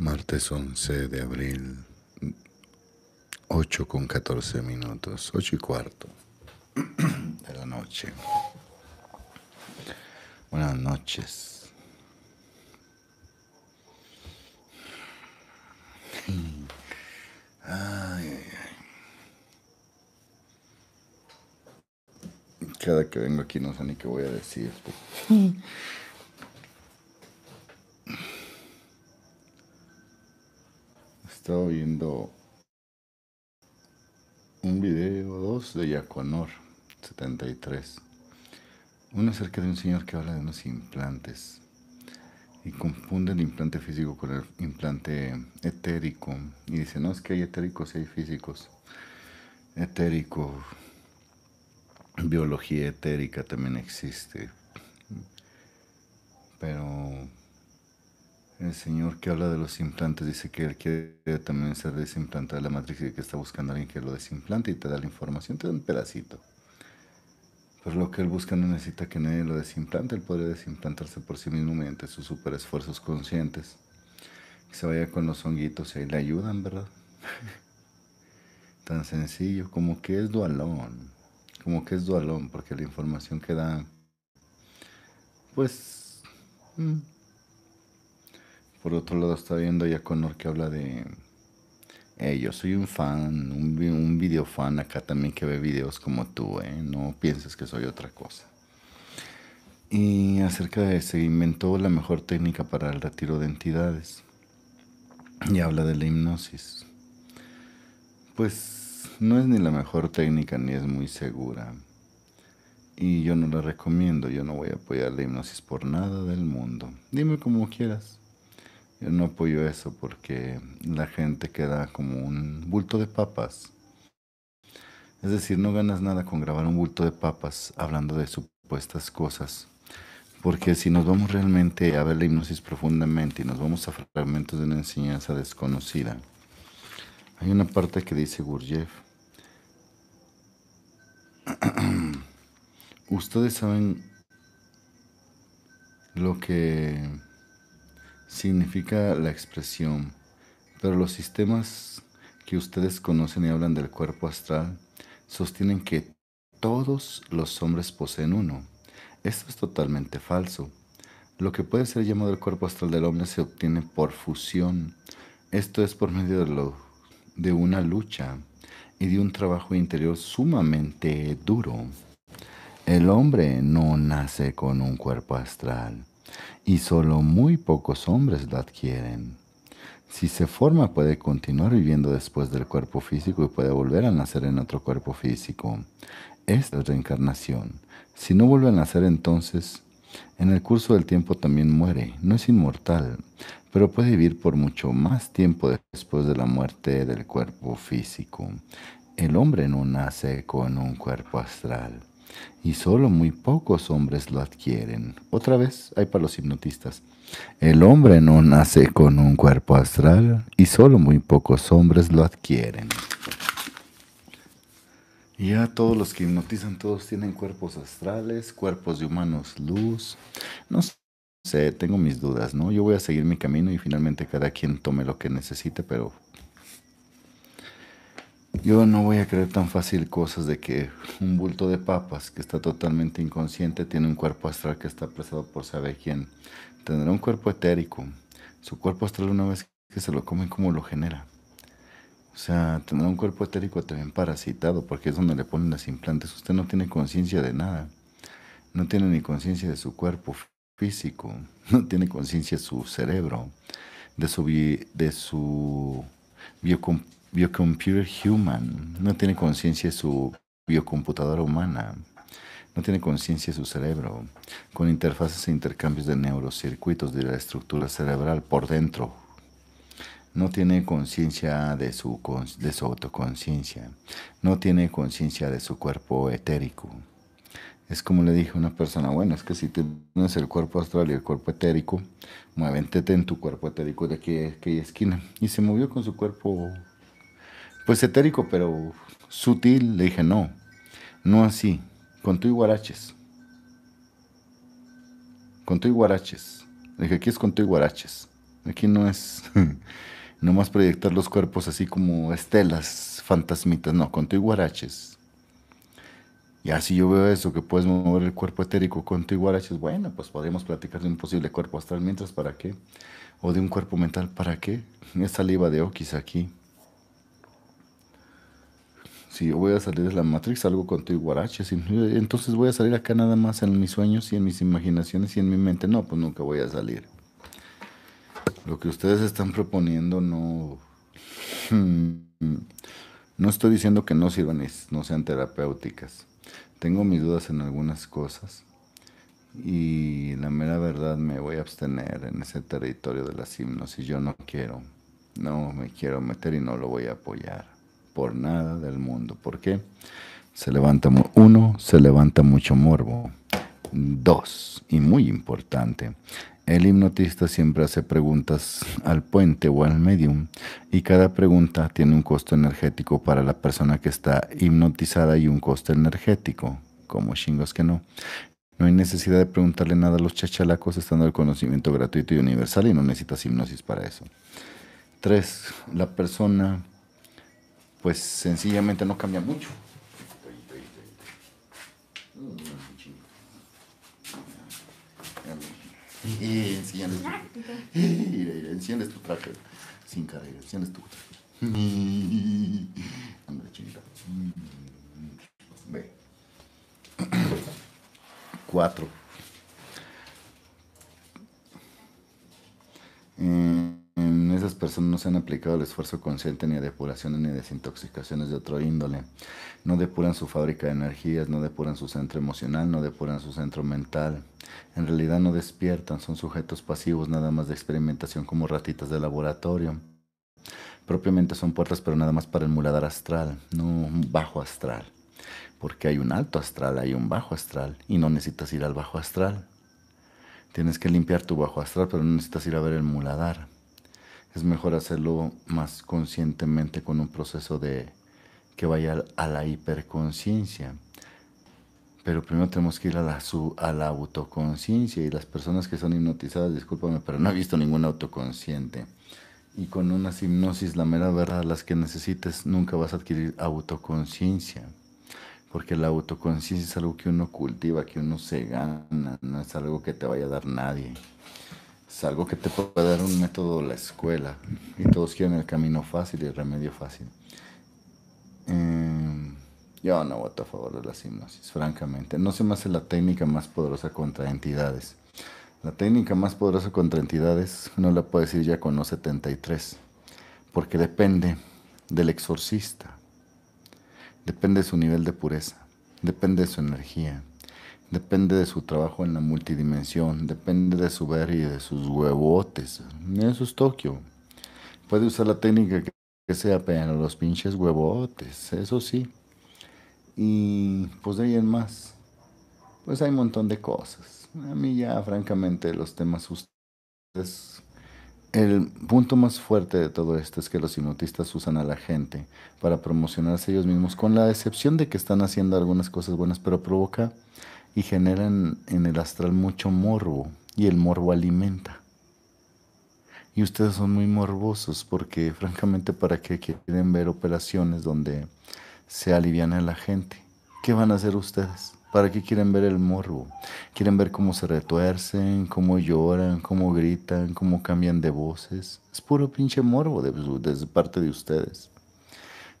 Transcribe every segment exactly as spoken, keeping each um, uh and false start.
Martes once de abril, ocho con catorce minutos, ocho y cuarto de la noche. Buenas noches. Ay, ay. Cada que vengo aquí no sé ni qué voy a decir. Estaba viendo un video dos de Yaconor setenta y tres, uno acerca de un señor que habla de unos implantes y confunde el implante físico con el implante etérico y dice, no, es que hay etéricos y hay físicos. Etérico, biología etérica también existe, pero el señor que habla de los implantes dice que él quiere también ser desimplantado de la Matrix y que está buscando a alguien que lo desimplante y te da la información, te da un pedacito. Pero lo que él busca no necesita que nadie lo desimplante, él podría desimplantarse por sí mismo mediante sus super esfuerzos conscientes. Que se vaya con los honguitos y ahí le ayudan, ¿verdad? Tan sencillo, como que es dualón, como que es dualón, porque la información que da, pues... Mm. Por otro lado, está viendo a Yaconor que habla de... Eh, yo soy un fan, un, un video fan acá también que ve videos como tú, ¿eh? No pienses que soy otra cosa. Y acerca de se inventó la mejor técnica para el retiro de entidades. Y habla de la hipnosis. Pues no es ni la mejor técnica ni es muy segura. Y yo no la recomiendo, yo no voy a apoyar la hipnosis por nada del mundo. Dime como quieras. Yo no apoyo eso porque la gente queda como un bulto de papas. Es decir, no ganas nada con grabar un bulto de papas hablando de supuestas cosas. Porque si nos vamos realmente a ver la hipnosis profundamente y nos vamos a fragmentos de una enseñanza desconocida, hay una parte que dice Gurdjieff. Ustedes saben lo que... significa la expresión, pero los sistemas que ustedes conocen y hablan del cuerpo astral sostienen que todos los hombres poseen uno. Esto es totalmente falso. Lo que puede ser llamado el cuerpo astral del hombre se obtiene por fusión. Esto es por medio de, lo, de una lucha y de un trabajo interior sumamente duro. El hombre no nace con un cuerpo astral. Y solo muy pocos hombres la adquieren. Si se forma, puede continuar viviendo después del cuerpo físico y puede volver a nacer en otro cuerpo físico. Esta es reencarnación. Si no vuelve a nacer, entonces, en el curso del tiempo también muere. No es inmortal, pero puede vivir por mucho más tiempo después de la muerte del cuerpo físico. El hombre no nace con un cuerpo astral. Y solo muy pocos hombres lo adquieren. Otra vez, hay para los hipnotistas. El hombre no nace con un cuerpo astral y solo muy pocos hombres lo adquieren. Y ya todos los que hipnotizan, todos tienen cuerpos astrales, cuerpos de humanos luz. No sé, tengo mis dudas, ¿no? Yo voy a seguir mi camino y finalmente cada quien tome lo que necesite, pero... yo no voy a creer tan fácil cosas de que un bulto de papas que está totalmente inconsciente tiene un cuerpo astral que está apresado por saber quién. Tendrá un cuerpo etérico. Su cuerpo astral una vez que se lo comen, ¿cómo lo genera? O sea, tendrá un cuerpo etérico también parasitado porque es donde le ponen los implantes. Usted no tiene conciencia de nada. No tiene ni conciencia de su cuerpo físico. No tiene conciencia de su cerebro. De su... Bi de su biocom biocomputer human, no tiene conciencia de su biocomputadora humana, no tiene conciencia de su cerebro, con interfaces e intercambios de neurocircuitos de la estructura cerebral por dentro. No tiene conciencia de su, de su autoconciencia, no tiene conciencia de su cuerpo etérico. Es como le dije a una persona, bueno, es que si tienes el cuerpo astral y el cuerpo etérico, muévete en tu cuerpo etérico de aquella, aquella esquina. Y se movió con su cuerpo... pues etérico, pero sutil. Le dije, no, no así, con tu iguaraches. Con tu iguaraches. Le dije, aquí es con tu iguaraches. Aquí no es nomás proyectar los cuerpos así como estelas, fantasmitas, no, con tu iguaraches. Ya si yo veo eso, que puedes mover el cuerpo etérico con tu iguaraches, bueno, pues podríamos platicar de un posible cuerpo astral, mientras, ¿para qué? O de un cuerpo mental, ¿para qué? Es saliva de Okis aquí. Si yo voy a salir de la Matrix, salgo con tu iguaraches, entonces voy a salir acá nada más en mis sueños y en mis imaginaciones y en mi mente. No, pues nunca voy a salir. Lo que ustedes están proponiendo no... No estoy diciendo que no sirvan, no sean terapéuticas. Tengo mis dudas en algunas cosas y la mera verdad me voy a abstener en ese territorio de las hipnosis. Yo no quiero, no me quiero meter y no lo voy a apoyar por nada del mundo. ¿Por qué? Se levanta, uno, se levanta mucho morbo. Dos, y muy importante, el hipnotista siempre hace preguntas al puente o al medium y cada pregunta tiene un costo energético para la persona que está hipnotizada y un costo energético. Como chingos que no. No hay necesidad de preguntarle nada a los chachalacos estando el conocimiento gratuito y universal y no necesitas hipnosis para eso. Tres, la persona pues sencillamente no cambia mucho. Y enciendes, enciendes tu traje sin carrera, enciendes tu traje. Anda, chinita. Ve. Cuatro. Eh, esas personas no se han aplicado el esfuerzo consciente ni a depuraciones ni a desintoxicaciones de otro índole. No depuran su fábrica de energías, no depuran su centro emocional, no depuran su centro mental. En realidad no despiertan, son sujetos pasivos nada más de experimentación como ratitas de laboratorio. Propiamente son puertas, pero nada más para el muladar astral, no un bajo astral. Porque hay un alto astral, hay un bajo astral y no necesitas ir al bajo astral. Tienes que limpiar tu bajo astral, pero no necesitas ir a ver el muladar. Es mejor hacerlo más conscientemente con un proceso de que vaya a la hiperconciencia. Pero primero tenemos que ir a la, su, a la autoconciencia y las personas que son hipnotizadas, discúlpame, pero no he visto ningún autoconsciente. Y con unas hipnosis, la mera verdad, las que necesites, nunca vas a adquirir autoconciencia. Porque la autoconciencia es algo que uno cultiva, que uno se gana, no es algo que te vaya a dar nadie. Es algo que te puede dar un método la escuela. Y todos quieren el camino fácil y el remedio fácil. Eh, yo no voto a favor de las hipnosis, francamente. No se me hace la técnica más poderosa contra entidades. La técnica más poderosa contra entidades no la puede decir Yaconor setenta y tres. Porque depende del exorcista. Depende de su nivel de pureza. Depende de su energía. Depende de su trabajo en la multidimensión, depende de su ver y de sus huevotes. Eso es Tokio. Puede usar la técnica que sea, pero los pinches huevotes, eso sí. Y pues de ahí en más, pues hay un montón de cosas. A mí ya, francamente, los temas ustedes... El punto más fuerte de todo esto es que los hipnotistas usan a la gente para promocionarse ellos mismos, con la excepción de que están haciendo algunas cosas buenas, pero provoca... y generan en el astral mucho morbo, y el morbo alimenta. Y ustedes son muy morbosos, porque francamente, ¿para qué quieren ver operaciones donde se aliviana a la gente? ¿Qué van a hacer ustedes? ¿Para qué quieren ver el morbo? ¿Quieren ver cómo se retuercen, cómo lloran, cómo gritan, cómo cambian de voces? Es puro pinche morbo de, de parte de ustedes.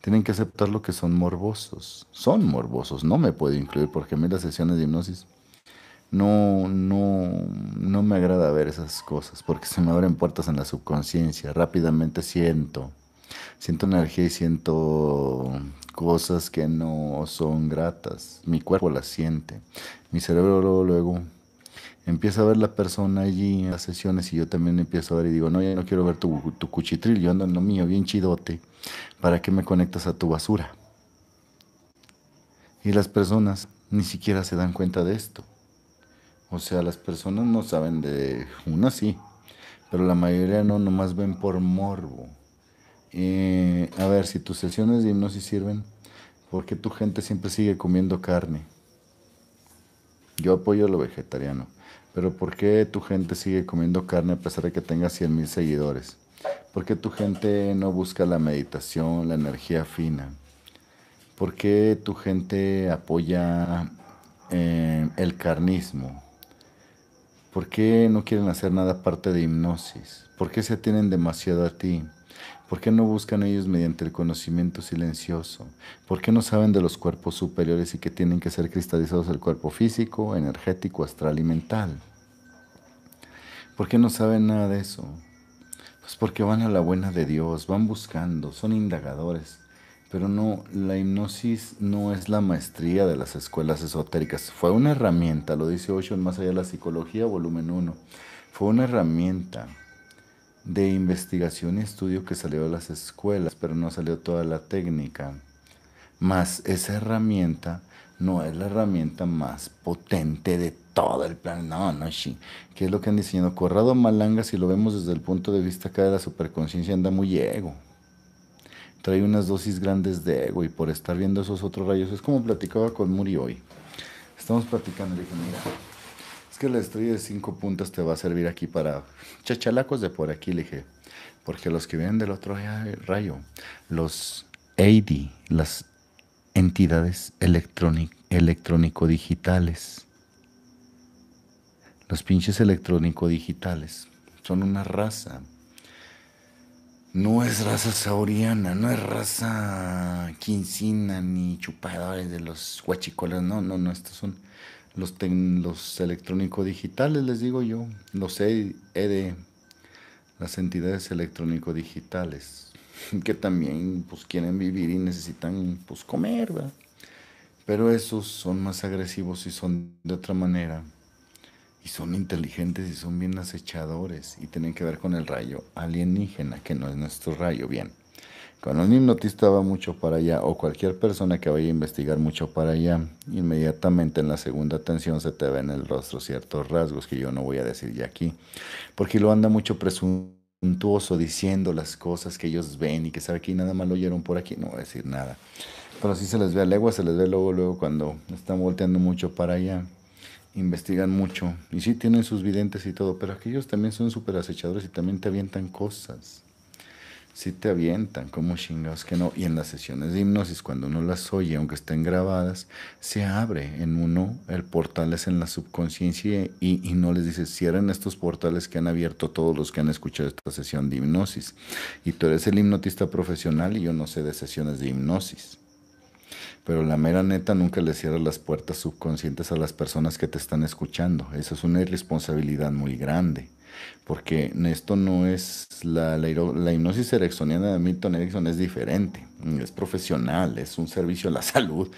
Tienen que aceptar lo que son morbosos. Son morbosos. No me puedo incluir porque a mí las sesiones de hipnosis no, no, no me agrada ver esas cosas porque se me abren puertas en la subconsciencia. Rápidamente siento. Siento energía y siento cosas que no son gratas. Mi cuerpo las siente. Mi cerebro luego, luego empieza a ver la persona allí en las sesiones y yo también empiezo a ver y digo, no, ya no quiero ver tu, tu cuchitril, yo ando en lo mío, bien chidote. ¿Para qué me conectas a tu basura? Y las personas ni siquiera se dan cuenta de esto. O sea, las personas no saben de... Una sí, pero la mayoría no, nomás ven por morbo. Eh, a ver, si tus sesiones de hipnosis sirven, ¿por qué tu gente siempre sigue comiendo carne? Yo apoyo lo vegetariano. Pero ¿por qué tu gente sigue comiendo carne a pesar de que tenga cien mil seguidores? ¿Por qué tu gente no busca la meditación, la energía fina? ¿Por qué tu gente apoya eh, el carnismo? ¿Por qué no quieren hacer nada aparte de hipnosis? ¿Por qué se atienen demasiado a ti? ¿Por qué no buscan ellos mediante el conocimiento silencioso? ¿Por qué no saben de los cuerpos superiores y que tienen que ser cristalizados el cuerpo físico, energético, astral y mental? ¿Por qué no saben nada de eso? Pues porque van a la buena de Dios, van buscando, son indagadores. Pero no, la hipnosis no es la maestría de las escuelas esotéricas. Fue una herramienta, lo dice Osho en Más allá de la psicología, volumen uno. Fue una herramienta de investigación y estudio que salió de las escuelas, pero no salió toda la técnica. Más esa herramienta no es la herramienta más potente de todo el plan. No, no, sí. ¿Qué es lo que han diseñado? Corrado Malanga, si lo vemos desde el punto de vista acá de la superconciencia, anda muy ego. Trae unas dosis grandes de ego y por estar viendo esos otros rayos. Es como platicaba con Muri hoy. Estamos platicando y le dije, mira, es que la estrella de cinco puntas te va a servir aquí para chachalacos de por aquí, le dije. Porque los que vienen del otro rayo, los A D, las entidades electrónico-digitales, los pinches electrónico-digitales, son una raza. No es raza sauriana, no es raza quincina ni chupadores de los huachicolas. No, no, no, estos son los, los electrónico digitales, les digo yo. Los E D, las entidades electrónico digitales, que también pues quieren vivir y necesitan pues comer, ¿verdad? Pero esos son más agresivos y son de otra manera. Y son inteligentes y son bien acechadores. Y tienen que ver con el rayo alienígena, que no es nuestro rayo. Bien, cuando un hipnotista va mucho para allá, o cualquier persona que vaya a investigar mucho para allá, inmediatamente en la segunda atención se te ven en el rostro ciertos rasgos que yo no voy a decir ya aquí. Porque lo anda mucho presuntuoso diciendo las cosas que ellos ven y que sabe que nada más lo oyeron por aquí. No voy a decir nada. Pero sí se les ve a legua, se les ve luego, luego cuando están volteando mucho para allá. Investigan mucho y sí tienen sus videntes y todo, pero aquellos también son súper acechadores y también te avientan cosas. Sí te avientan, como chingados que no. Y en las sesiones de hipnosis, cuando uno las oye, aunque estén grabadas, se abre en uno el portal es en la subconsciencia y, y no les dice, cierren estos portales que han abierto todos los que han escuchado esta sesión de hipnosis. Y tú eres el hipnotista profesional y yo no sé de sesiones de hipnosis. Pero la mera neta, nunca le cierras las puertas subconscientes a las personas que te están escuchando. Eso es una irresponsabilidad muy grande. Porque esto no es... La, la, la hipnosis ericksoniana de Milton Erickson es diferente. Es profesional, es un servicio a la salud.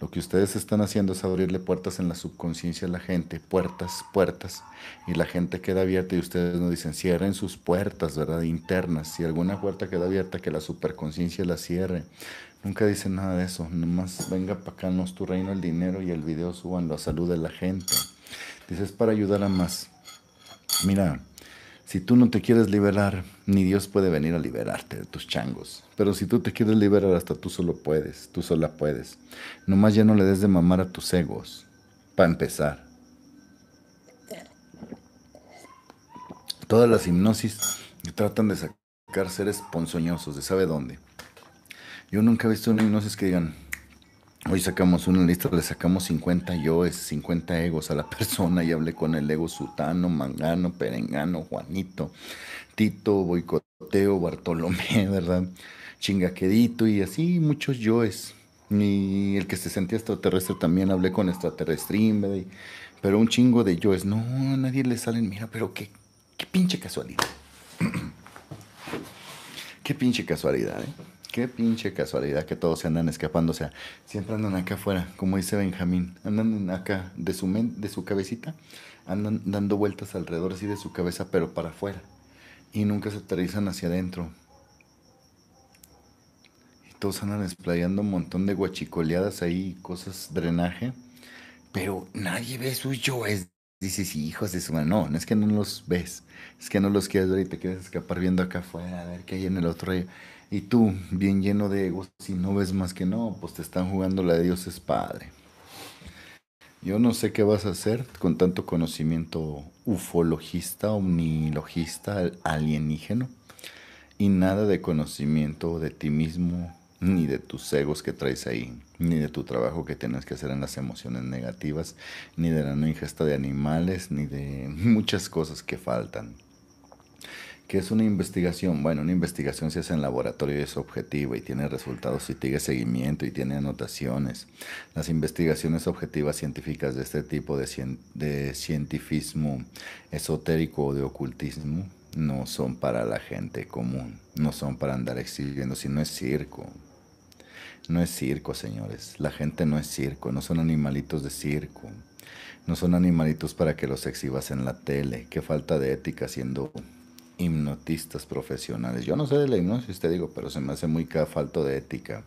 Lo que ustedes están haciendo es abrirle puertas en la subconsciencia a la gente. Puertas, puertas. Y la gente queda abierta y ustedes nos dicen, cierren sus puertas, ¿verdad? Internas. Si alguna puerta queda abierta, que la superconsciencia la cierre. Nunca dicen nada de eso, nomás venga para acá, no es tu reino el dinero y el video suban la salud de la gente. Dices, para ayudar a más. Mira, si tú no te quieres liberar, ni Dios puede venir a liberarte de tus changos. Pero si tú te quieres liberar, hasta tú solo puedes, tú sola puedes. Nomás ya no le des de mamar a tus egos, para empezar. Todas las hipnosis tratan de sacar seres ponzoñosos, de sabe dónde. Yo nunca he visto una hipnosis que digan, hoy sacamos una lista, le sacamos cincuenta yoes, cincuenta egos a la persona y hablé con el ego sutano, mangano, perengano, Juanito, Tito, Boicoteo, Bartolomé, ¿verdad? Chingaquedito y así muchos yoes. Y el que se sentía extraterrestre también hablé con extraterrestre, pero un chingo de yoes. No, a nadie le salen, mira, pero qué, qué pinche casualidad. Qué pinche casualidad, ¿eh? Qué pinche casualidad que todos se andan escapando, o sea, siempre andan acá afuera, como dice Benjamín, andan acá de su, de su cabecita, andan dando vueltas alrededor así de su cabeza, pero para afuera, y nunca se aterrizan hacia adentro. Y todos andan desplayando un montón de guachicoleadas ahí, cosas, drenaje, pero nadie ve sus yoes. Dices, hijos de su madre, no, no es que no los ves, es que no los quieres ver y te quieres escapar viendo acá afuera, a ver qué hay en el otro rayo. Y tú, bien lleno de egos, si no ves más que no, pues te están jugando la de Dios es Padre. Yo no sé qué vas a hacer con tanto conocimiento ufologista, omnilogista, alienígeno, y nada de conocimiento de ti mismo, ni de tus egos que traes ahí, ni de tu trabajo que tienes que hacer en las emociones negativas, ni de la no ingesta de animales, ni de muchas cosas que faltan. ¿Qué es una investigación? Bueno, una investigación se hace en laboratorio y es objetiva y tiene resultados y tiene seguimiento y tiene anotaciones. Las investigaciones objetivas científicas de este tipo de, cien, de cientifismo esotérico o de ocultismo no son para la gente común, no son para andar exigiendo, si no es circo. No es circo, señores. La gente no es circo, no son animalitos de circo. No son animalitos para que los exhibas en la tele. Qué falta de ética siendo hipnotistas profesionales. Yo no sé de la hipnosis, te digo, pero se me hace muy falto de ética.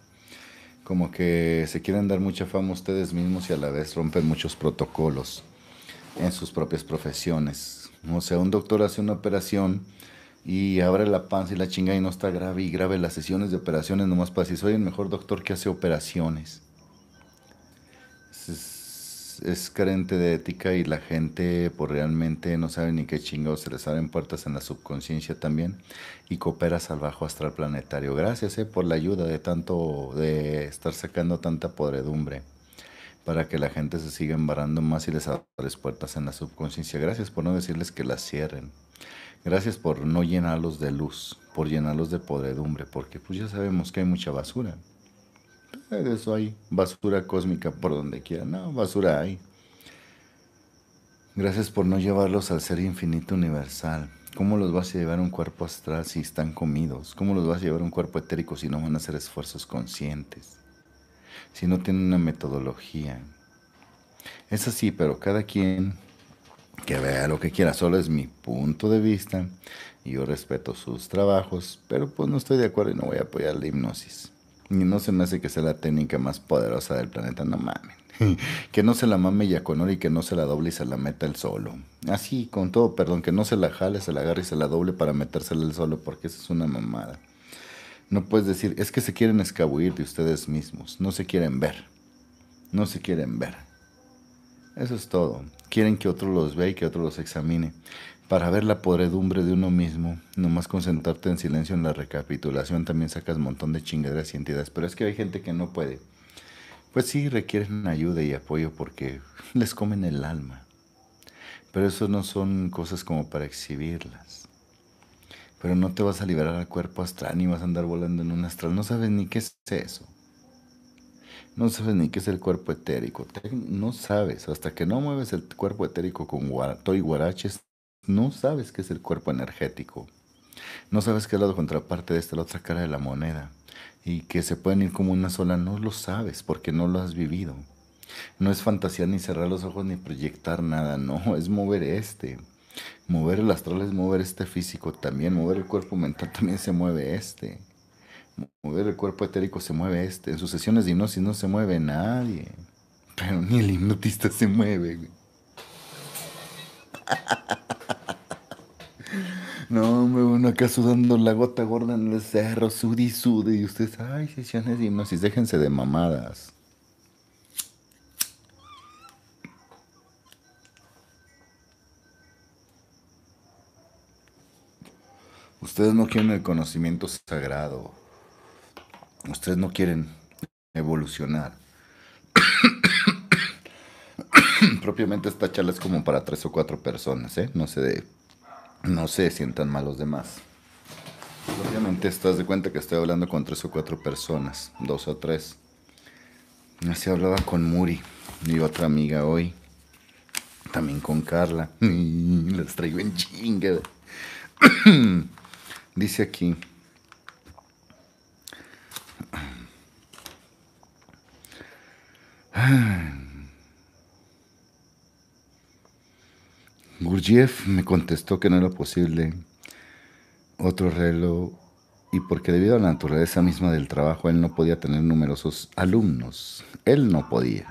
Como que se quieren dar mucha fama ustedes mismos y a la vez rompen muchos protocolos en sus propias profesiones. O sea, un doctor hace una operación y abre la panza y la chinga y no está grave, y grave las sesiones de operaciones nomás para decir, soy el mejor doctor que hace operaciones. Es es carente de ética y la gente por pues, realmente no sabe ni qué chingados, se les abren puertas en la subconsciencia también y cooperas al bajo astral planetario. Gracias eh, por la ayuda de tanto, de estar sacando tanta podredumbre para que la gente se siga embarrando más y les abres puertas en la subconsciencia. Gracias por no decirles que las cierren. Gracias por no llenarlos de luz, por llenarlos de podredumbre, porque pues ya sabemos que hay mucha basura. Eso hay, basura cósmica por donde quiera. No, basura hay. Gracias por no llevarlos al ser infinito universal. ¿Cómo los vas a llevar a un cuerpo astral si están comidos? ¿Cómo los vas a llevar a un cuerpo etérico si no van a hacer esfuerzos conscientes? Si no tienen una metodología. Es así, pero cada quien que vea lo que quiera. Solo es mi punto de vista. Y yo respeto sus trabajos, pero pues no estoy de acuerdo y no voy a apoyar la hipnosis. Y no se me hace que sea la técnica más poderosa del planeta, no mamen. Que no se la mame Yaconor y que no se la doble y se la meta él solo. Así, con todo perdón, que no se la jale, se la agarre y se la doble para metérsela él solo, porque eso es una mamada. No puedes decir, es que se quieren escabullir de ustedes mismos, no se quieren ver. No se quieren ver. Eso es todo. Quieren que otro los vea y que otro los examine. Para ver la podredumbre de uno mismo, nomás concentrarte en silencio en la recapitulación, también sacas un montón de chingaderas y entidades. Pero es que hay gente que no puede. Pues sí, requieren ayuda y apoyo porque les comen el alma. Pero eso no son cosas como para exhibirlas. Pero no te vas a liberar al cuerpo astral ni vas a andar volando en un astral. No sabes ni qué es eso. No sabes ni qué es el cuerpo etérico. No sabes. Hasta que no mueves el cuerpo etérico con guarato y guaraches, no sabes qué es el cuerpo energético. No sabes qué es la contraparte de esta, la otra cara de la moneda. Y que se pueden ir como una sola, no lo sabes porque no lo has vivido. No es fantasía ni cerrar los ojos ni proyectar nada, no, es mover este. Mover el astral es mover este físico también, mover el cuerpo mental también se mueve este. Mover el cuerpo etérico se mueve este. En sus sesiones de hipnosis no se mueve nadie. Pero ni el hipnotista se mueve, güey. No, hombre, uno acá sudando la gota gorda en el cerro, sudi, sudi, y ustedes, ay, sesiones de hipnosis, déjense de mamadas. Ustedes no quieren el conocimiento sagrado. Ustedes no quieren evolucionar. Propiamente esta charla es como para tres o cuatro personas, ¿eh? No se de... No se sientan mal los demás. Obviamente estás de cuenta que estoy hablando con tres o cuatro personas, dos o tres. Así hablaba con Muri y otra amiga hoy. También con Carla. Las traigo en chinga. Dice aquí. Gurdjieff me contestó que no era posible otro reloj y porque debido a la naturaleza misma del trabajo él no podía tener numerosos alumnos. Él no podía.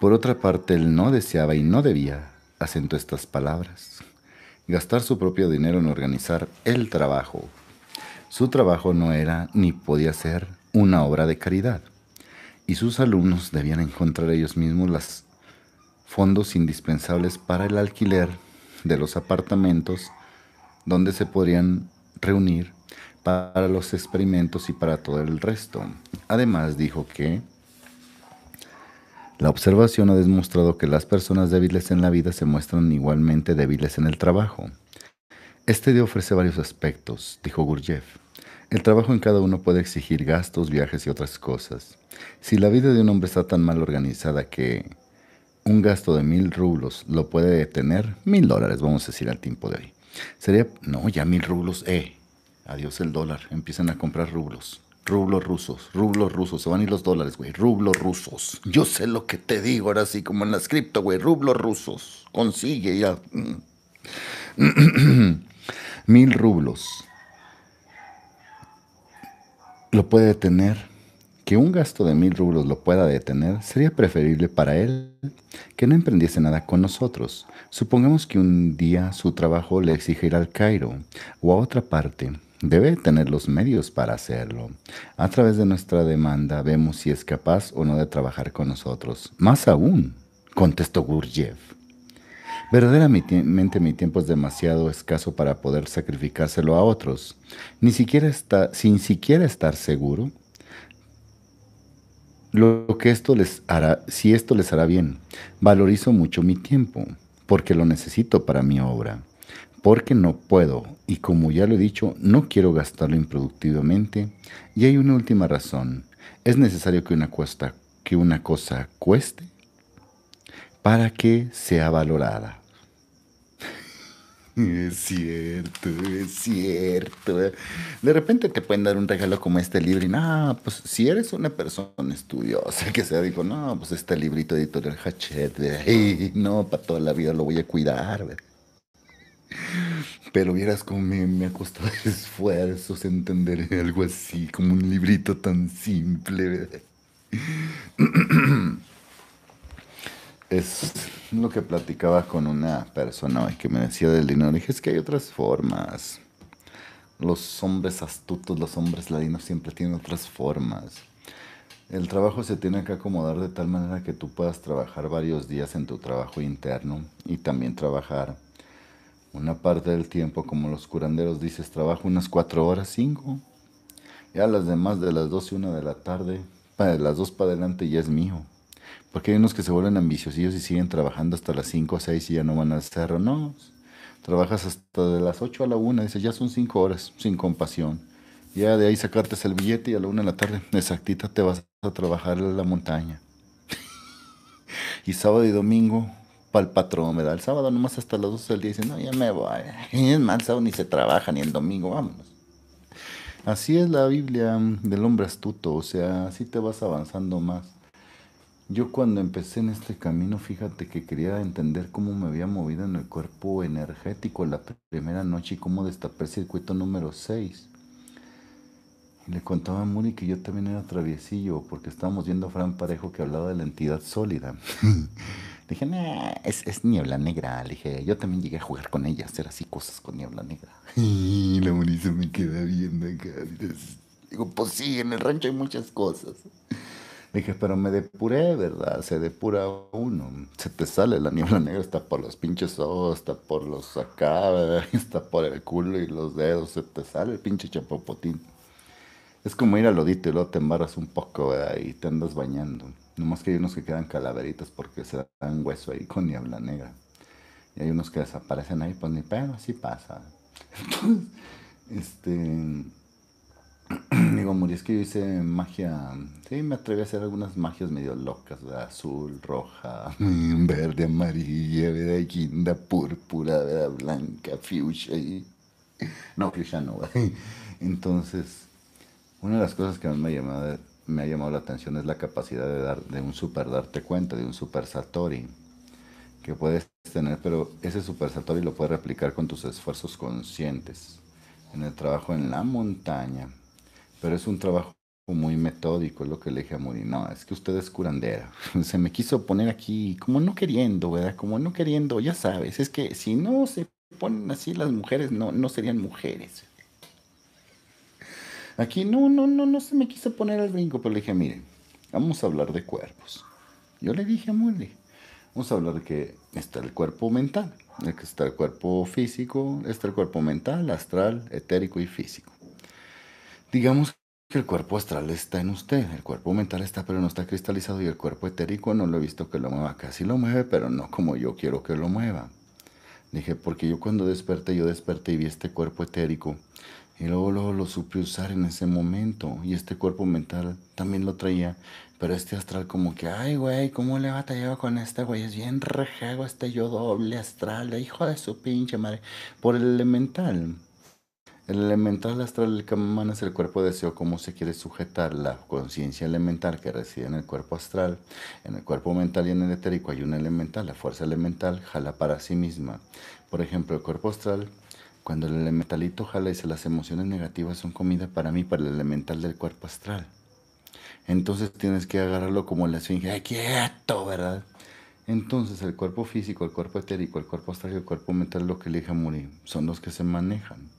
Por otra parte, él no deseaba y no debía, acento estas palabras, gastar su propio dinero en organizar el trabajo. Su trabajo no era ni podía ser una obra de caridad y sus alumnos debían encontrar ellos mismos las fondos indispensables para el alquiler de los apartamentos donde se podrían reunir para los experimentos y para todo el resto. Además, dijo que la observación ha demostrado que las personas débiles en la vida se muestran igualmente débiles en el trabajo. Este día ofrece varios aspectos, dijo Gurdjieff. El trabajo en cada uno puede exigir gastos, viajes y otras cosas. Si la vida de un hombre está tan mal organizada que un gasto de mil rublos lo puede detener, mil dólares, vamos a decir al tiempo de hoy. Sería, no, ya mil rublos, eh, adiós el dólar, empiezan a comprar rublos. Rublos rusos, rublos rusos, se van a ir los dólares, güey, rublos rusos. Yo sé lo que te digo, ahora sí, como en las cripto, güey, rublos rusos. Consigue ya. Mil rublos. Lo puede detener. Que un gasto de mil rublos lo pueda detener sería preferible para él que no emprendiese nada con nosotros. Supongamos que un día su trabajo le exige ir al Cairo o a otra parte. Debe tener los medios para hacerlo. A través de nuestra demanda vemos si es capaz o no de trabajar con nosotros. Más aún, contestó Gurdjieff. Verdaderamente mi tiempo es demasiado escaso para poder sacrificárselo a otros. Ni siquiera está, sin siquiera estar seguro lo que esto les hará, si esto les hará bien. Valorizo mucho mi tiempo, porque lo necesito para mi obra. Porque no puedo, y como ya lo he dicho, no quiero gastarlo improductivamente. Y hay una última razón. Es necesario que una, cuesta, que una cosa cueste para que sea valorada. Es cierto, es cierto. De repente te pueden dar un regalo como este libro y no, pues si eres una persona estudiosa que sea, dijo, no, pues este librito editorial Hachette, hey, no, para toda la vida lo voy a cuidar, ¿verdad? Pero vieras cómo me, me ha costado esfuerzos entender algo así, como un librito tan simple. Es lo que platicaba con una persona hoy que me decía del dinero. Dije, es que hay otras formas. Los hombres astutos, los hombres ladinos siempre tienen otras formas. El trabajo se tiene que acomodar de tal manera que tú puedas trabajar varios días en tu trabajo interno y también trabajar una parte del tiempo, como los curanderos dices, trabajo unas cuatro horas, cinco. Ya las demás de las dos y una de la tarde, de las dos para adelante ya es mío. Porque hay unos que se vuelven ambiciosos y siguen trabajando hasta las cinco o seis y ya no van al cerro. No, trabajas hasta de las ocho a la una, dices, ya son cinco horas, sin compasión. Ya de ahí sacarte el billete y a la una de la tarde, exactita, te vas a trabajar en la montaña. Y sábado y domingo, al patrón, ¿verdad? El sábado nomás hasta las doce del día dicen, no, ya me voy. Y es mal, el sábado ni se trabaja, ni el domingo, vámonos. Así es la Biblia del hombre astuto, o sea, así te vas avanzando más. Yo cuando empecé en este camino, fíjate que quería entender cómo me había movido en el cuerpo energético la primera noche y cómo destapé el circuito número seis. Y le contaba a Muri que yo también era traviesillo, porque estábamos viendo a Fran Parejo que hablaba de la entidad sólida. Le dije, nah, es, es niebla negra. Le dije, yo también llegué a jugar con ella, hacer así cosas con niebla negra. Y la Muri se me queda viendo acá. Digo, pues sí, en el rancho hay muchas cosas. Le dije, pero me depuré, ¿verdad? Se depura uno. Se te sale la niebla negra, está por los pinches ojos, está por los acá, ¿verdad? Está por el culo y los dedos. Se te sale el pinche chapopotín. Es como ir al lodito y luego te embarras un poco, ¿verdad? Y te andas bañando. Nomás que hay unos que quedan calaveritas porque se dan hueso ahí con niebla negra. Y hay unos que desaparecen ahí, pues ni pedo, así pasa. Entonces, este... digo, Muri, es que yo hice magia... Sí, me atreví a hacer algunas magias medio locas, ¿verdad? Azul, roja, verde, amarilla, ¿verdad? Guinda, púrpura, ¿verdad? Blanca, fuchsia y... No, fuchsia no, ¿verdad? Entonces, una de las cosas que más me llamaba... me ha llamado la atención es la capacidad de dar de un super darte cuenta, de un super satori que puedes tener, pero ese super satori lo puedes replicar con tus esfuerzos conscientes en el trabajo en la montaña, pero es un trabajo muy metódico, es lo que le dije a Muri, no, es que usted es curandera, se me quiso poner aquí como no queriendo, ¿verdad? Como no queriendo, ya sabes, es que si no se ponen así las mujeres no, no serían mujeres. Aquí no, no, no, no se me quiso poner al brinco, pero le dije, mire, vamos a hablar de cuerpos. Yo le dije a Muri, vamos a hablar de que está el cuerpo mental, está el cuerpo físico, está el cuerpo mental, astral, etérico y físico. Digamos que el cuerpo astral está en usted, el cuerpo mental está pero no está cristalizado y el cuerpo etérico no lo he visto que lo mueva, casi lo mueve pero no como yo quiero que lo mueva. Dije, porque yo cuando desperté, yo desperté y vi este cuerpo etérico y luego, luego lo supe usar en ese momento y este cuerpo mental también lo traía, pero este astral como que, ay güey, ¿cómo le batallaba con este güey? Es bien rejago este yo doble astral, hijo de su pinche madre, por el elemental. El elemental astral, el camán es el cuerpo deseo, cómo se quiere sujetar la conciencia elemental que reside en el cuerpo astral, en el cuerpo mental y en el etérico. Hay un elemental, la fuerza elemental jala para sí misma. Por ejemplo, el cuerpo astral, cuando el elementalito jala, dice, las emociones negativas son comida para mí, para el elemental del cuerpo astral. Entonces tienes que agarrarlo como la esfinge, ¡ay, quieto!, ¿verdad? Entonces el cuerpo físico, el cuerpo etérico, el cuerpo astral y el cuerpo mental, lo que elige Muri, son los que se manejan.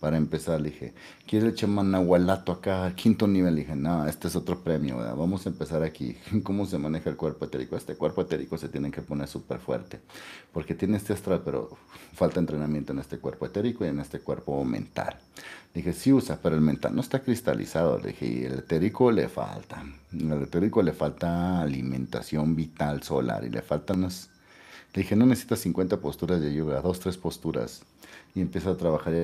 Para empezar, le dije, ¿quiere el chamán nahualato acá, quinto nivel? Le dije, no, este es otro premio, ¿verdad? Vamos a empezar aquí. ¿Cómo se maneja el cuerpo etérico? Este cuerpo etérico se tiene que poner súper fuerte, porque tiene este astral, pero falta entrenamiento en este cuerpo etérico y en este cuerpo mental. Le dije, sí usa, pero el mental no está cristalizado. Le dije, y el etérico le falta. Al etérico le falta alimentación vital solar y le faltan las... Le dije, no necesitas cincuenta posturas de yoga, dos, tres posturas. Y empieza a trabajar...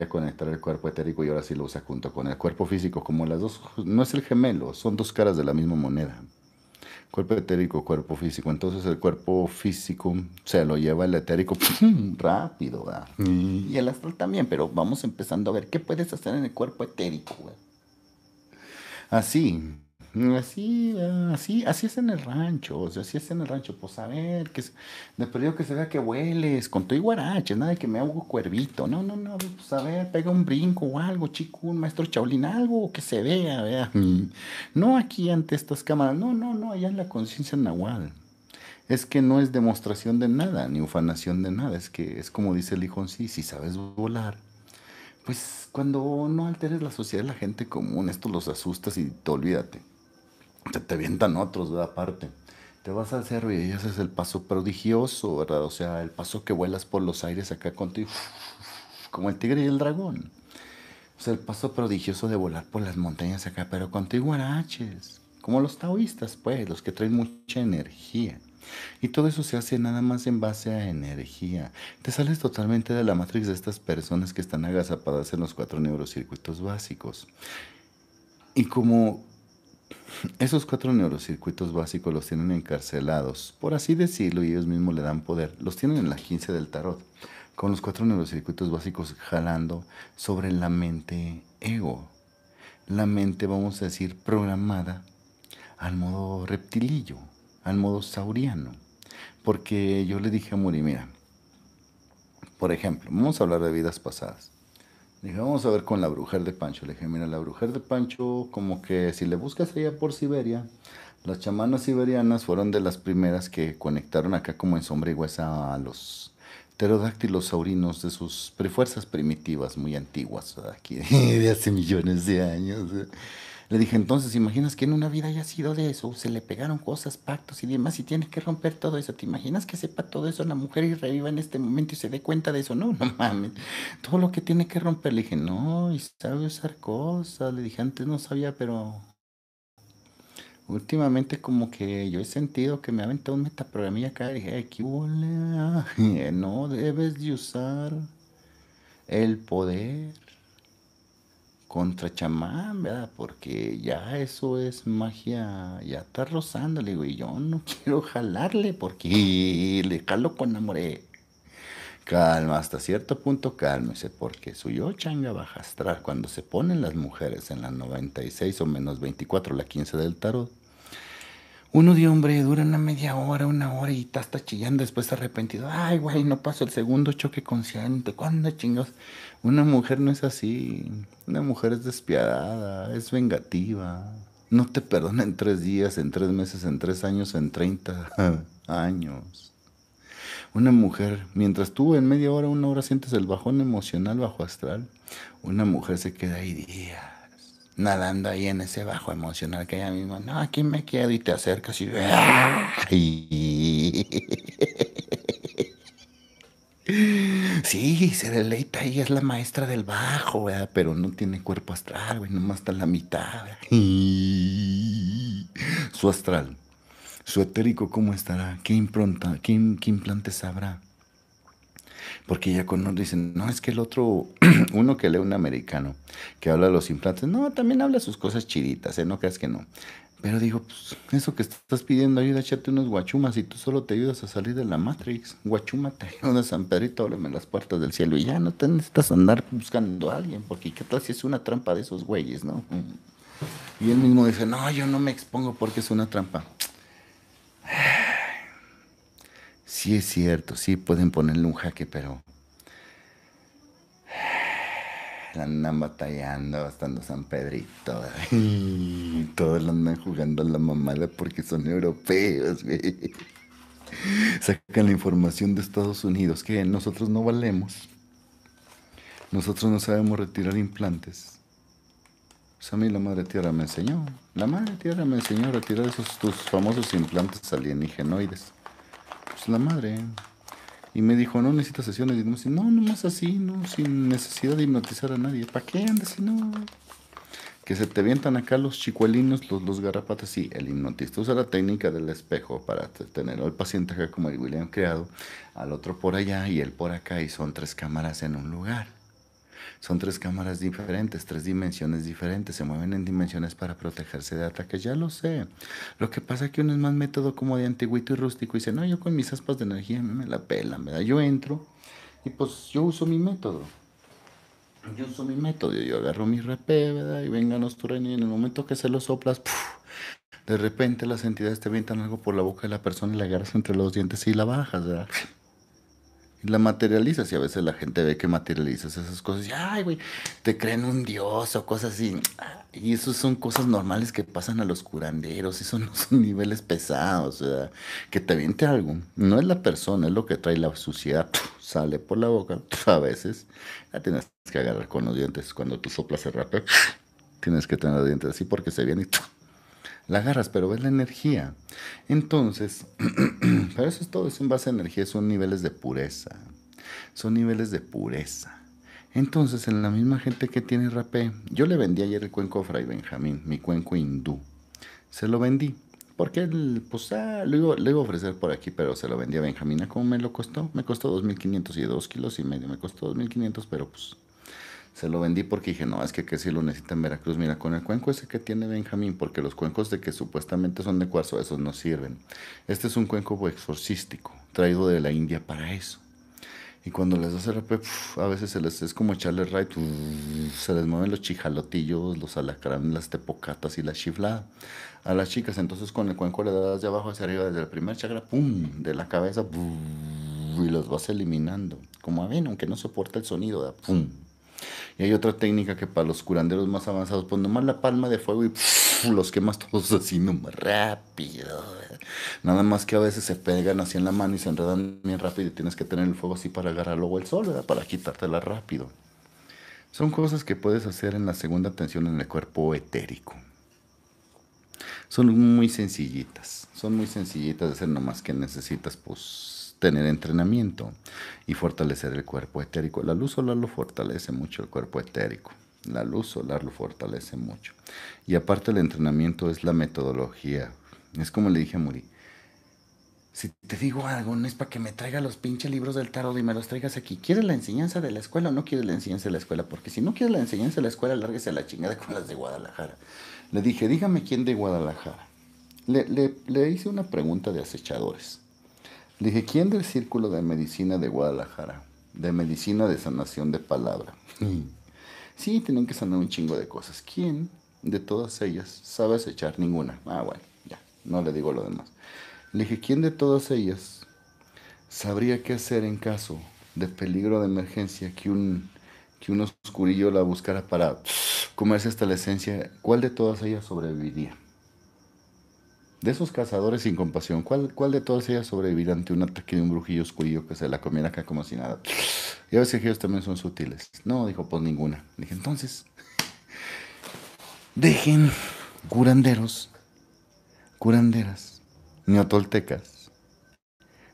A conectar el cuerpo etérico y ahora sí lo usa junto con el cuerpo físico, como las dos, no es el gemelo, son dos caras de la misma moneda, cuerpo etérico, cuerpo físico. Entonces el cuerpo físico se lo lleva el etérico rápido, ¿verdad? Y el astral también, pero vamos empezando a ver qué puedes hacer en el cuerpo etérico, ¿verdad? así Así, así, así es en el rancho, o sea, así es en el rancho, pues a ver, que de perdido que se vea que hueles, con tu iguarache, nada de que me hago cuervito, no, no, no, pues a ver, pega un brinco o algo, chico, un maestro chaulín, algo que se vea, vea, no aquí ante estas cámaras, no, no, no, allá en la conciencia nahual. Es que no es demostración de nada, ni ufanación de nada, es que es como dice el hijo, sí, si sabes volar, pues cuando no alteres la sociedad, la gente común, esto los asustas y te olvídate. Te, te avientan otros, ¿verdad? Aparte, te vas al cerro y haces el paso prodigioso, ¿verdad? O sea, el paso que vuelas por los aires acá contigo, como el tigre y el dragón. O sea, el paso prodigioso de volar por las montañas acá, pero contigo guaraches, como los taoístas, pues, los que traen mucha energía. Y todo eso se hace nada más en base a energía. Te sales totalmente de la matrix de estas personas que están agazapadas en los cuatro neurocircuitos básicos. Y como... esos cuatro neurocircuitos básicos los tienen encarcelados, por así decirlo, y ellos mismos le dan poder. Los tienen en la quince del tarot, con los cuatro neurocircuitos básicos jalando sobre la mente ego. La mente, vamos a decir, programada al modo reptilillo, al modo sauriano. Porque yo le dije a Muri, mira, por ejemplo, vamos a hablar de vidas pasadas. Le dije, vamos a ver con la brujer de Pancho. Le dije, mira, la brujer de Pancho, como que si le buscas allá por Siberia, las chamanas siberianas fueron de las primeras que conectaron acá como en sombra y huesa a los pterodáctilos saurinos de sus fuerzas primitivas muy antiguas, aquí de hace millones de años. Le dije, entonces, ¿imaginas que en una vida haya sido de eso? Se le pegaron cosas, pactos y demás, y tienes que romper todo eso. ¿Te imaginas que sepa todo eso la mujer y reviva en este momento y se dé cuenta de eso? No, no mames. Todo lo que tiene que romper. Le dije, no, y sabe usar cosas. Le dije, antes no sabía, pero... últimamente como que yo he sentido que me ha aventado un metaprogramilla acá. Le dije, ¿qué bola? No debes de usar el poder contra chamán, ¿verdad? Porque ya eso es magia, ya está rozando. Le digo, y yo no quiero jalarle porque le jalo con amore. Calma, hasta cierto punto cálmese, porque su yo changa va a jastrar. Cuando se ponen las mujeres en las noventa y seis o menos veinticuatro, la quince del tarot, uno de hombre dura una media hora, una hora y está hasta chillando después arrepentido. Ay, güey, no pasó el segundo choque consciente. ¿Cuándo chingados? Una mujer no es así. Una mujer es despiadada, es vengativa. No te perdona en tres días, en tres meses, en tres años, en treinta años. Una mujer, mientras tú en media hora, una hora sientes el bajón emocional, bajo astral, una mujer se queda ahí días, nadando ahí en ese bajo emocional que ella misma, no, aquí me quedo, y te acercas y... Sí, se deleita, y es la maestra del bajo, ¿verdad? Pero no tiene cuerpo astral, güey, nomás está la mitad, ¿verdad? Su astral, su etérico, ¿cómo estará? ¿Qué impronta, qué, qué implantes habrá? Porque ya con nos dicen, no, es que el otro, uno que lee un americano, que habla de los implantes, no, también habla sus cosas chiditas, ¿eh? No creas que no. Pero digo, pues, eso que estás pidiendo ayuda, échate unos guachumas y tú solo te ayudas a salir de la Matrix. Guachuma te ayuda a San Pedrito, ábreme las puertas del cielo y ya no te necesitas andar buscando a alguien, porque qué tal si es una trampa de esos güeyes, ¿no? Y él mismo dice, no, yo no me expongo porque es una trampa. Sí es cierto, sí pueden ponerle un jaque, pero la andan batallando, estando San Pedrito, ¿eh? Todos la andan jugando a la mamada porque son europeos, güey. Sacan la información de Estados Unidos, que nosotros no valemos. Nosotros no sabemos retirar implantes. Pues a mí la Madre Tierra me enseñó. La Madre Tierra me enseñó a retirar esos tus famosos implantes alienígenoides. Pues la madre. Y me dijo, no necesitas sesiones. Y me dice, no, nomás así, no, sin necesidad de hipnotizar a nadie. ¿Para qué andas si no? Que se te avientan acá los chicuelinos, los, los garrapatas. Sí, el hipnotista usa la técnica del espejo para tener al paciente acá como el William Creado, al otro por allá y él por acá. Y son tres cámaras en un lugar. Son tres cámaras diferentes, tres dimensiones diferentes. Se mueven en dimensiones para protegerse de ataques. Ya lo sé. Lo que pasa es que uno es más método como de antiguito y rústico. Y dice, no, yo con mis aspas de energía a mí me la pelan, ¿verdad? Yo entro y pues yo uso mi método. Yo uso mi método. Yo agarro mi rapé, ¿verdad? Y vénganos tu reino. Y en el momento que se lo soplas, ¡puf! De repente las entidades te avientan algo por la boca de la persona y la agarras entre los dientes y la bajas, ¿verdad? La materializas y a veces la gente ve que materializas esas cosas y, ay, güey, te creen un dios o cosas así. Y eso son cosas normales que pasan a los curanderos, eso no son niveles pesados, ¿verdad? Que te aviente algo. No es la persona, es lo que trae la suciedad, sale por la boca. A veces la tienes que agarrar con los dientes. Cuando tú soplas el rape, tienes que tener los dientes así porque se viene y la agarras, pero ves la energía. Entonces, pero eso es todo, es en base a energía, son niveles de pureza. Son niveles de pureza. Entonces, en la misma gente que tiene rapé, yo le vendí ayer el cuenco a Fray Benjamín, mi cuenco hindú. Se lo vendí, porque él, pues, ah, lo, iba, lo iba a ofrecer por aquí, pero se lo vendí a Benjamín. ¿A cómo me lo costó? Me costó dos mil quinientos y dos kilos y medio, me costó dos mil quinientos, pero pues... se lo vendí porque dije, no, es que, que si lo necesita en Veracruz, mira, con el cuenco ese que tiene Benjamín, porque los cuencos de que supuestamente son de cuarzo, esos no sirven. Este es un cuenco exorcístico, traído de la India para eso. Y cuando les das R P, pf, a veces se les, es como echarle ray, se les mueven los chijalotillos, los alacranes, las tepocatas y la chiflada a las chicas. Entonces con el cuenco le das de abajo hacia arriba, desde el primer chakra, pum, de la cabeza, pum, y los vas eliminando. Como a ven, aunque no soporta el sonido, da, pum. Y hay otra técnica que para los curanderos más avanzados, pues nomás la palma de fuego y pff, los quemas todos así nomás rápido. Nada más que a veces se pegan así en la mano y se enredan bien rápido y tienes que tener el fuego así para agarrarlo o el sol, ¿verdad? Para quitártela rápido. Son cosas que puedes hacer en la segunda tensión en el cuerpo etérico. Son muy sencillitas, son muy sencillitas de hacer, nomás que necesitas pues... tener entrenamiento y fortalecer el cuerpo etérico. La luz solar lo fortalece mucho el cuerpo etérico. La luz solar lo fortalece mucho. Y aparte el entrenamiento es la metodología. Es como le dije a Muri. Si te digo algo, no es para que me traiga los pinches libros del tarot y me los traigas aquí. ¿Quieres la enseñanza de la escuela o no quieres la enseñanza de la escuela? Porque si no quieres la enseñanza de la escuela, lárguese a la chingada con las de Guadalajara. Le dije, dígame quién de Guadalajara. Le, le, le hice una pregunta de acechadores. Le dije, ¿quién del Círculo de Medicina de Guadalajara? De Medicina de Sanación de Palabra. Sí, tienen que sanar un chingo de cosas. ¿Quién de todas ellas sabe acechar? Ninguna. Ah, bueno, ya, no le digo lo demás. Le dije, ¿quién de todas ellas sabría qué hacer en caso de peligro de emergencia que un, que un oscurillo la buscara para comerse hasta la esencia? ¿Cuál de todas ellas sobreviviría? De esos cazadores sin compasión, ¿cuál, ¿cuál de todas ellas sobrevivirá ante un ataque de un brujillo oscurillo que se la comiera acá como si nada? Y a veces ellos también son sutiles. No, dijo, pues ninguna. Dije, entonces, Dejen curanderos, curanderas, neotoltecas,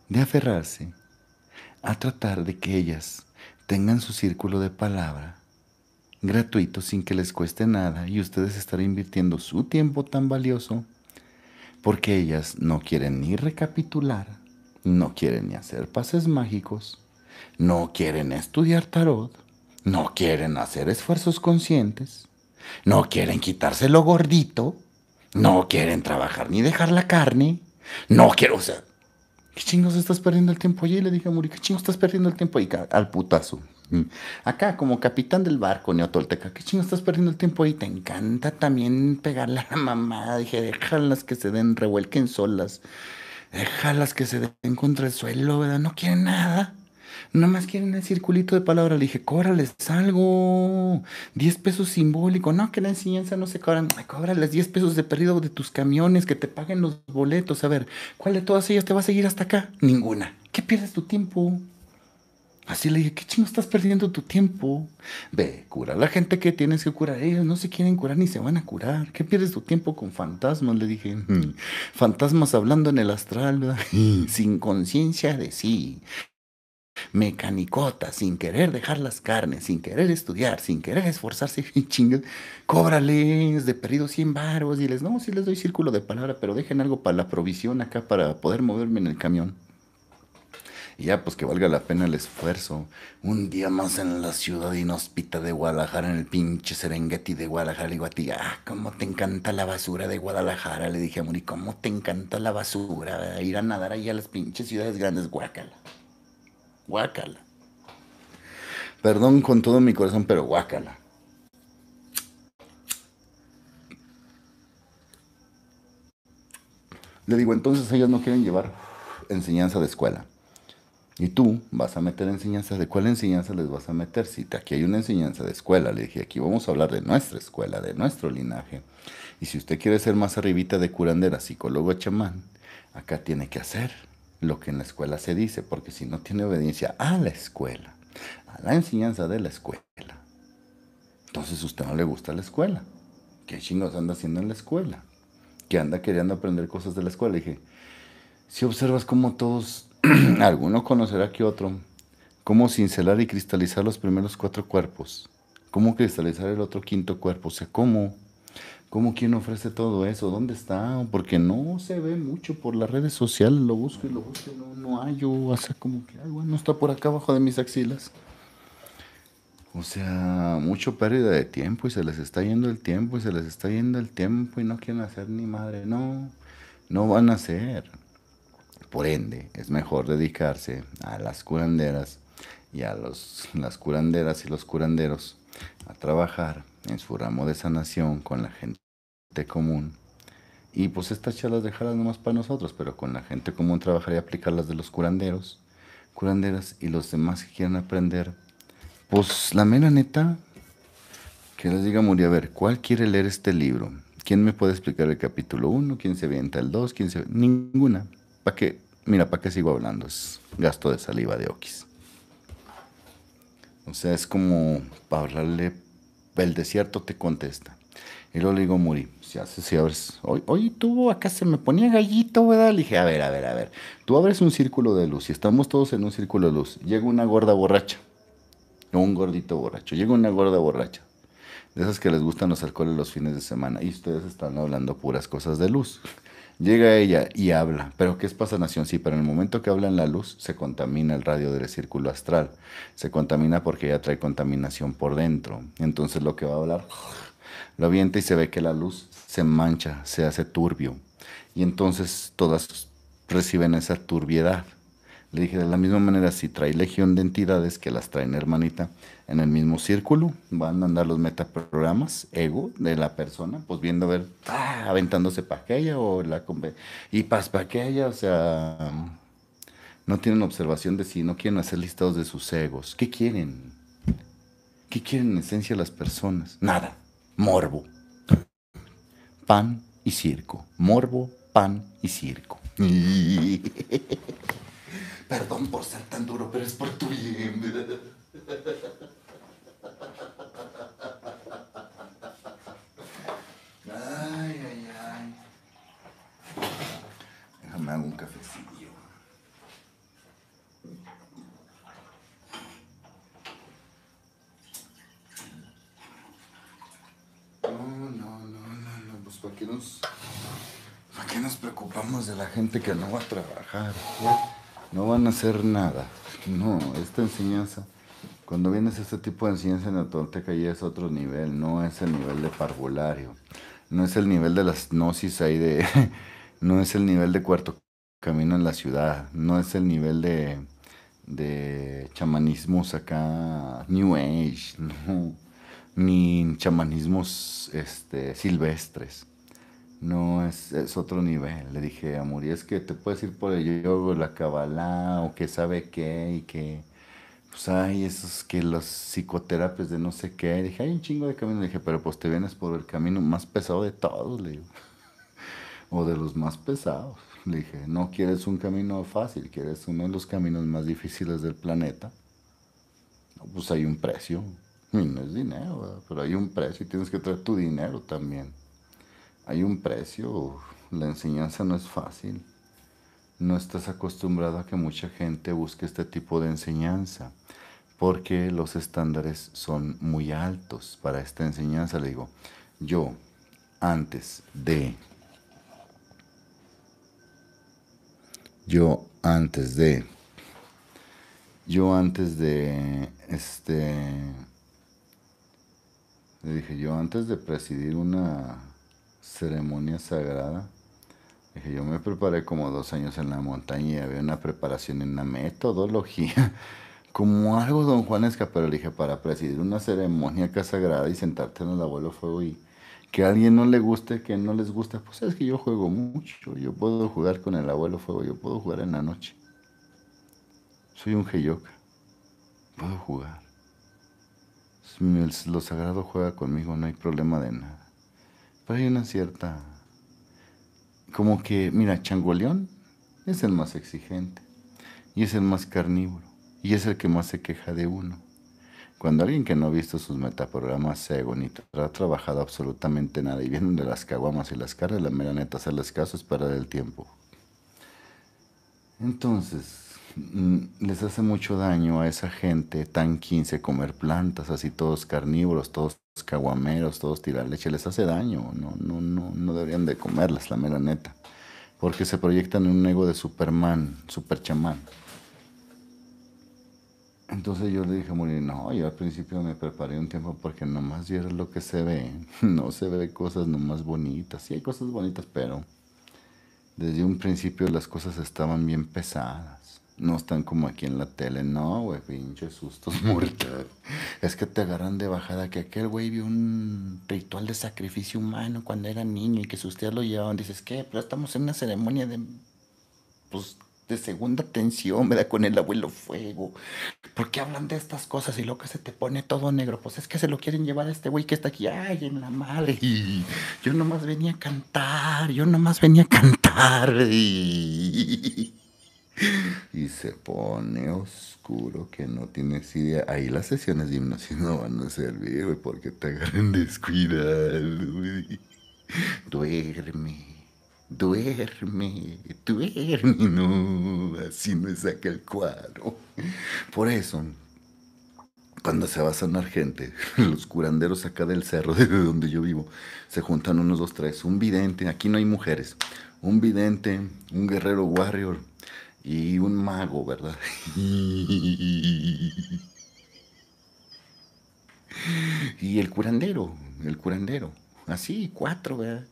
de aferrarse a tratar de que ellas tengan su círculo de palabra gratuito sin que les cueste nada y ustedes estarán invirtiendo su tiempo tan valioso porque ellas no quieren ni recapitular, no quieren ni hacer pases mágicos, no quieren estudiar tarot, no quieren hacer esfuerzos conscientes, no quieren quitarse lo gordito, no quieren trabajar ni dejar la carne, no quiero, o sea, ¿qué chingos estás perdiendo el tiempo allí? Le dije a Muri, ¿qué chingos estás perdiendo el tiempo ahí? Al putazo. Acá, como capitán del barco neotolteca, ¿qué chingos estás perdiendo el tiempo ahí? Te encanta también pegarle a la mamá. Dije, déjalas que se den, revuelquen solas. Déjalas que se den contra el suelo, ¿verdad? No quieren nada. Nomás quieren el circulito de palabra. Le dije, cóbrales algo. diez pesos simbólico. No, que la enseñanza no se cobran. Cóbrales diez pesos de perdido de tus camiones, que te paguen los boletos. A ver, ¿cuál de todas ellas te va a seguir hasta acá? Ninguna. ¿Qué pierdes tu tiempo? Así le dije, ¿qué chingo estás perdiendo tu tiempo? Ve, cura a la gente que tienes que curar. Ellos no se quieren curar ni se van a curar. ¿Qué pierdes tu tiempo con fantasmas? Le dije, fantasmas hablando en el astral, ¿verdad? Sin conciencia de sí. Mecanicota, sin querer dejar las carnes, sin querer estudiar, sin querer esforzarse, y chingas, cóbrales de perdido cien varos, y les, no, sí les doy círculo de palabra, pero dejen algo para la provisión acá para poder moverme en el camión. Y ya, pues que valga la pena el esfuerzo. Un día más en la ciudad inhóspita de Guadalajara, en el pinche Serengeti de Guadalajara. Le digo a ti, ah, cómo te encanta la basura de Guadalajara. Le dije a Muri, cómo te encanta la basura, ir a nadar ahí a las pinches ciudades grandes, guácala. Guácala. Perdón con todo mi corazón, pero guácala. Le digo, entonces ellos no quieren llevar enseñanza de escuela. Y tú vas a meter enseñanza. ¿De cuál enseñanza les vas a meter? Si te, aquí hay una enseñanza de escuela. Le dije, aquí vamos a hablar de nuestra escuela, de nuestro linaje. Y si usted quiere ser más arribita de curandera, psicólogo, chamán, acá tiene que hacer lo que en la escuela se dice, porque si no tiene obediencia a la escuela, a la enseñanza de la escuela, entonces a usted no le gusta la escuela. ¿Qué chingos anda haciendo en la escuela? ¿Qué anda queriendo aprender cosas de la escuela? Y dije, si observas cómo todos, alguno conocerá que otro, cómo cincelar y cristalizar los primeros cuatro cuerpos, cómo cristalizar el otro quinto cuerpo, o sea, cómo... ¿Cómo quién ofrece todo eso? ¿Dónde está? Porque no se ve mucho por las redes sociales. Lo busco y lo busco y no, no hallo. O sea, como que, ay, bueno, está por acá abajo de mis axilas. O sea, mucho pérdida de tiempo y se les está yendo el tiempo y se les está yendo el tiempo y no quieren hacer ni madre. No, no van a hacer. Por ende, es mejor dedicarse a las curanderas y a los, las curanderas y los curanderos a trabajar en su ramo de sanación con la gente común. Y pues estas charlas dejarlas nomás para nosotros, pero con la gente común trabajar y aplicar las de los curanderos, curanderas y los demás que quieran aprender. Pues la mera neta, que les diga Muri, a ver, ¿cuál quiere leer este libro? ¿Quién me puede explicar el capítulo uno? ¿Quién se avienta el dos? ¿Quién se... Ninguna. ¿Para qué? Mira, ¿para qué sigo hablando? Es gasto de saliva de okis. O sea, es como para hablarle, el desierto te contesta. Y luego le digo, Muri, si haces, si abres, hoy, hoy tú acá se me ponía gallito, ¿verdad? Le dije, a ver, a ver, a ver, tú abres un círculo de luz y estamos todos en un círculo de luz. Llega una gorda borracha, o un gordito borracho, llega una gorda borracha, de esas que les gustan los alcoholes los fines de semana, y ustedes están hablando puras cosas de luz. Llega ella y habla, pero ¿qué es pasanación? Sí, pero en el momento que habla en la luz, se contamina el radio del círculo astral. Se contamina porque ella trae contaminación por dentro. Entonces lo que va a hablar, lo avienta y se ve que la luz se mancha, se hace turbio. Y entonces todas reciben esa turbiedad. Le dije, de la misma manera, si trae legión de entidades que las traen, hermanita, en el mismo círculo, van a andar los metaprogramas, ego de la persona, pues viendo a ver, ¡ah!, aventándose para aquella o la... y pas para aquella, o sea, no tienen observación de sí, no quieren hacer listados de sus egos. ¿Qué quieren? ¿Qué quieren en esencia las personas? Nada. Morbo. Pan y circo. Morbo, pan y circo. Perdón por ser tan duro, pero es por tu bien. cafecillo. No, no, no, no, no, pues ¿para qué nos, para qué nos preocupamos de la gente que no va a trabajar? No van a hacer nada. No, esta enseñanza, cuando vienes a este tipo de enseñanza neotolteca ya es otro nivel, no es el nivel de parvulario, no es el nivel de las gnosis ahí de... No es el nivel de cuarto camino en la ciudad, no es el nivel de, de chamanismos acá New Age, no, ni chamanismos este, silvestres. No, es, es otro nivel. Le dije a Muri, es que te puedes ir por el yoga, la cabalá, o que sabe qué, y que, pues hay esos que los psicoterapias de no sé qué. Le dije, hay un chingo de camino. Le dije, pero pues te vienes por el camino más pesado de todos, le digo. O de los más pesados. Le dije, no quieres un camino fácil, quieres uno de los caminos más difíciles del planeta. No, pues hay un precio. Y no es dinero, ¿verdad? Pero hay un precio y tienes que traer tu dinero también. Hay un precio, la enseñanza no es fácil. No estás acostumbrado a que mucha gente busque este tipo de enseñanza, porque los estándares son muy altos para esta enseñanza. Le digo, yo, antes de... Yo antes de, yo antes de, este, le dije, yo antes de presidir una ceremonia sagrada, le dije, yo me preparé como dos años en la montaña y había una preparación en una metodología, como algo Don Juan Esca, pero le dije, para presidir una ceremonia acá sagrada y sentarte en el abuelo fuego y... Que a alguien no le guste, que no les gusta, pues es que yo juego mucho, yo puedo jugar con el abuelo fuego, yo puedo jugar en la noche. Soy un geyoka, puedo jugar. Lo sagrado juega conmigo, no hay problema de nada. Pero hay una cierta... Como que, mira, Changoleón es el más exigente, y es el más carnívoro, y es el que más se queja de uno. Cuando alguien que no ha visto sus metaprogramas según ni ha trabajado absolutamente nada y vienen de las caguamas y las caras, la mera neta, hacerles caso es perder el tiempo. Entonces, les hace mucho daño a esa gente tan quince comer plantas, así todos carnívoros, todos caguameros, todos tirar leche, les hace daño, no, no, no, no deberían de comerlas, la mera neta, porque se proyectan en un ego de Superman, superchamán. Entonces yo le dije a Muri, no, yo al principio me preparé un tiempo porque nomás vieras lo que se ve, no se ve cosas nomás bonitas, sí hay cosas bonitas, pero desde un principio las cosas estaban bien pesadas, no están como aquí en la tele, no, güey, pinche sustos mortales, es que te agarran de bajada, que aquel güey vio un ritual de sacrificio humano cuando era niño y que sus tías lo llevaban, dices, ¿qué? Pero estamos en una ceremonia de, pues... de segunda tensión, ¿verdad? Con el abuelo fuego. ¿Por qué hablan de estas cosas y lo que se te pone todo negro? Pues es que se lo quieren llevar a este güey que está aquí. ¡Ay, en la madre! Yo nomás venía a cantar, yo nomás venía a cantar. Y, y se pone oscuro que no tienes idea. Ahí las sesiones de hipnosis no van a servir, güey, porque te agarran descuidado, güey. Duerme. Duerme, duerme, no, así no saca el cuadro. Por eso, cuando se va a sanar gente, los curanderos acá del cerro, de donde yo vivo, se juntan unos, dos, tres, un vidente, aquí no hay mujeres, un vidente, un guerrero warrior y un mago, ¿verdad? Y el curandero, el curandero. Así, cuatro, ¿verdad?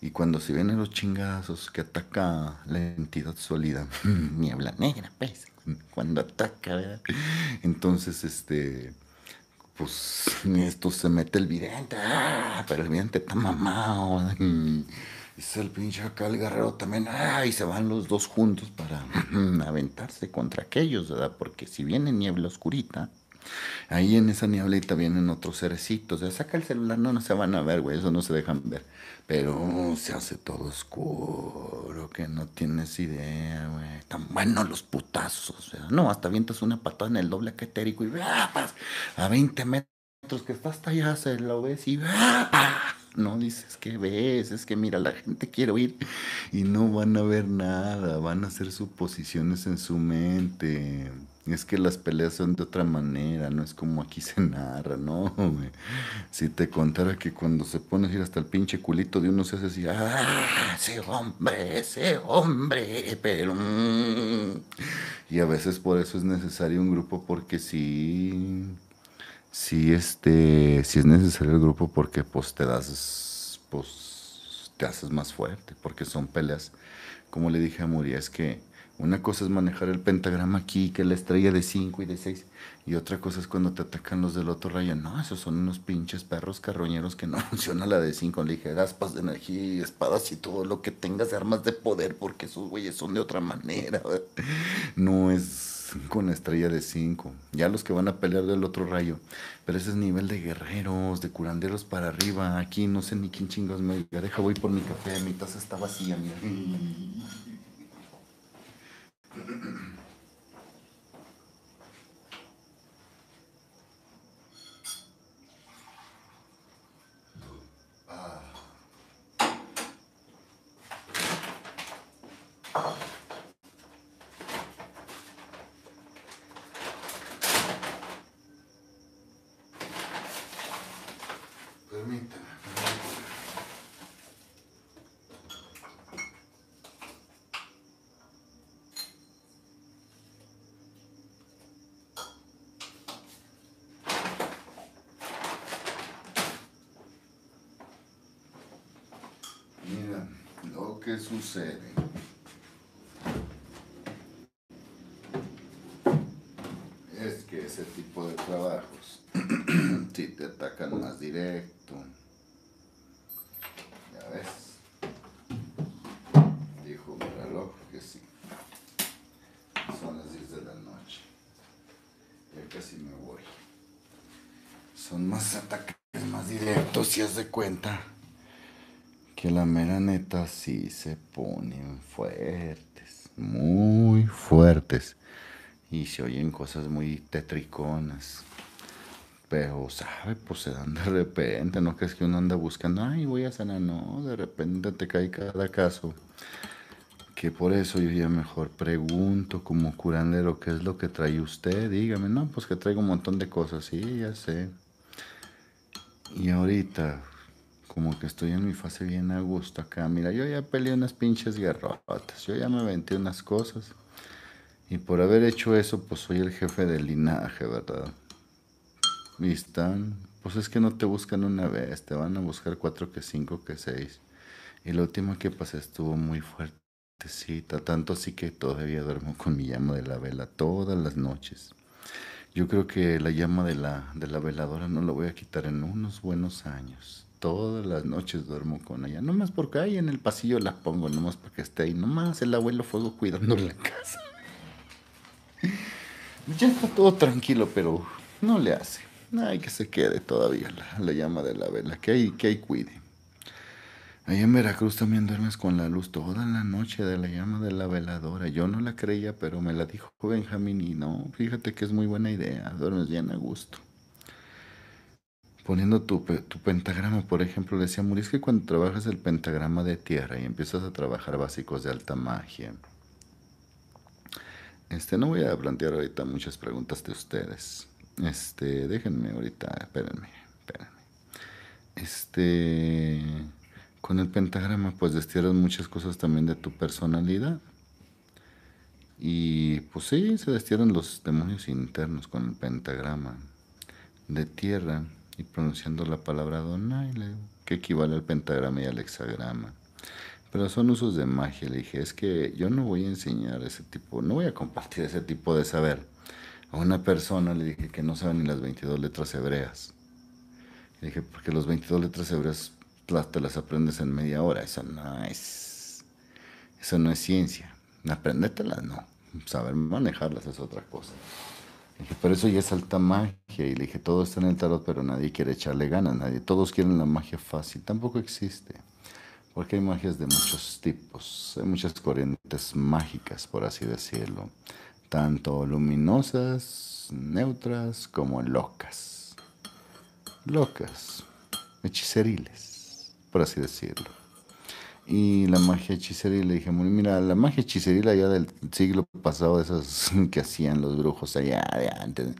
Y cuando se vienen los chingazos que ataca la entidad sólida, niebla negra, pues, cuando ataca, ¿verdad? Entonces, este, pues, esto se mete el vidente, ¡ah! Pero el vidente está mamado, y es el pinche acá, el guerrero también, ¡ah! Y se van los dos juntos para aventarse contra aquellos, ¿verdad? Porque si viene niebla oscurita, ahí en esa nieblita vienen otros cerecitos. Ya saca el celular, no, no se van a ver, güey, eso no se dejan ver. Pero se hace todo oscuro, que no tienes idea, güey. Tan buenos los putazos, ¿verdad? No, hasta vientas una patada en el doble catérico y ¡ah! A veinte metros que está hasta allá se lo ves y ¡ah! no dices que ves, es que mira, la gente quiere oír, y no van a ver nada, van a hacer suposiciones en su mente. Es que las peleas son de otra manera, no es como aquí se narra, ¿no? Si te contara que cuando se pone a ir hasta el pinche culito de uno se hace así, ¡ah, ese hombre, ese hombre! Pero... Y a veces por eso es necesario un grupo, porque sí... Sí, este... Sí es necesario el grupo porque, pues, te das... Pues, te haces más fuerte, porque son peleas... Como le dije a Muri, es que... Una cosa es manejar el pentagrama aquí, que la estrella de cinco y de seis, y otra cosa es cuando te atacan los del otro rayo. No, esos son unos pinches perros carroñeros que no funciona la de cinco. Le dije, aspas de energía y espadas y todo lo que tengas, armas de poder, porque esos güeyes son de otra manera. No es con la estrella de cinco. Ya los que van a pelear del otro rayo. Pero ese es nivel de guerreros, de curanderos para arriba. Aquí no sé ni quién chingas me diga. Deja, voy por mi café, mi taza está vacía, mira. Permítame. ¿Qué sucede? Es que ese tipo de trabajos si te atacan más directo. Ya ves, dijo mi reloj que sí, son las diez de la noche, ya casi me voy. Son más ataques más directos, si has de cuenta que la mera neta sí se ponen fuertes, muy fuertes, y se oyen cosas muy tetriconas, pero sabe, pues se dan de repente. No crees que uno anda buscando, ay, voy a sanar, no, de repente te cae cada caso, que por eso yo ya mejor pregunto como curandero, ¿qué es lo que trae usted? Dígame. No, pues que traigo un montón de cosas, sí, ya sé, y ahorita... Como que estoy en mi fase bien a gusto acá. Mira, yo ya peleé unas pinches guerrotas. Yo ya me aventé unas cosas. Y por haber hecho eso, pues soy el jefe del linaje, ¿verdad? Y están... Pues es que no te buscan una vez. Te van a buscar cuatro que cinco que seis. Y la última que pasé estuvo muy fuertecita. Tanto así que todavía duermo con mi llama de la vela todas las noches. Yo creo que la llama de la, de la veladora no la voy a quitar en unos buenos años. Todas las noches duermo con ella, nomás porque ahí en el pasillo la pongo, nomás para que esté ahí, nomás el abuelo Fuego cuidando la casa. Ya está todo tranquilo, pero no le hace. Ay, que se quede todavía la, la llama de la vela, que ahí, que ahí cuide. Allá en Veracruz también duermes con la luz toda la noche de la llama de la veladora. Yo no la creía, pero me la dijo Benjamín y no, fíjate que es muy buena idea, duermes bien a gusto. Poniendo tu, tu pentagrama, por ejemplo, le decía a Muri, es que cuando trabajas el pentagrama de tierra y empiezas a trabajar básicos de alta magia, este, no voy a plantear ahorita muchas preguntas de ustedes, este, déjenme ahorita, espérenme, espérenme, este, con el pentagrama, pues, destierras muchas cosas también de tu personalidad, y, pues, sí, se destierran los demonios internos con el pentagrama de tierra, y pronunciando la palabra Adonai, que equivale al pentagrama y al hexagrama. Pero son usos de magia, le dije, es que yo no voy a enseñar ese tipo, no voy a compartir ese tipo de saber. A una persona le dije que no sabe ni las veintidós letras hebreas. Le dije, porque las veintidós letras hebreas te las aprendes en media hora, eso no es, eso no es ciencia. Aprendételas, no, saber manejarlas es otra cosa. Le dije, pero eso ya es alta magia. Y le dije, todo está en el tarot, pero nadie quiere echarle ganas. Nadie, todos quieren la magia fácil. Tampoco existe. Porque hay magias de muchos tipos. Hay muchas corrientes mágicas, por así decirlo. Tanto luminosas, neutras, como locas. Locas. Hechiceriles. por así decirlo. Y la magia hechiceril, le dije, mira, la magia hechiceril allá del siglo pasado, esas que hacían los brujos allá de antes,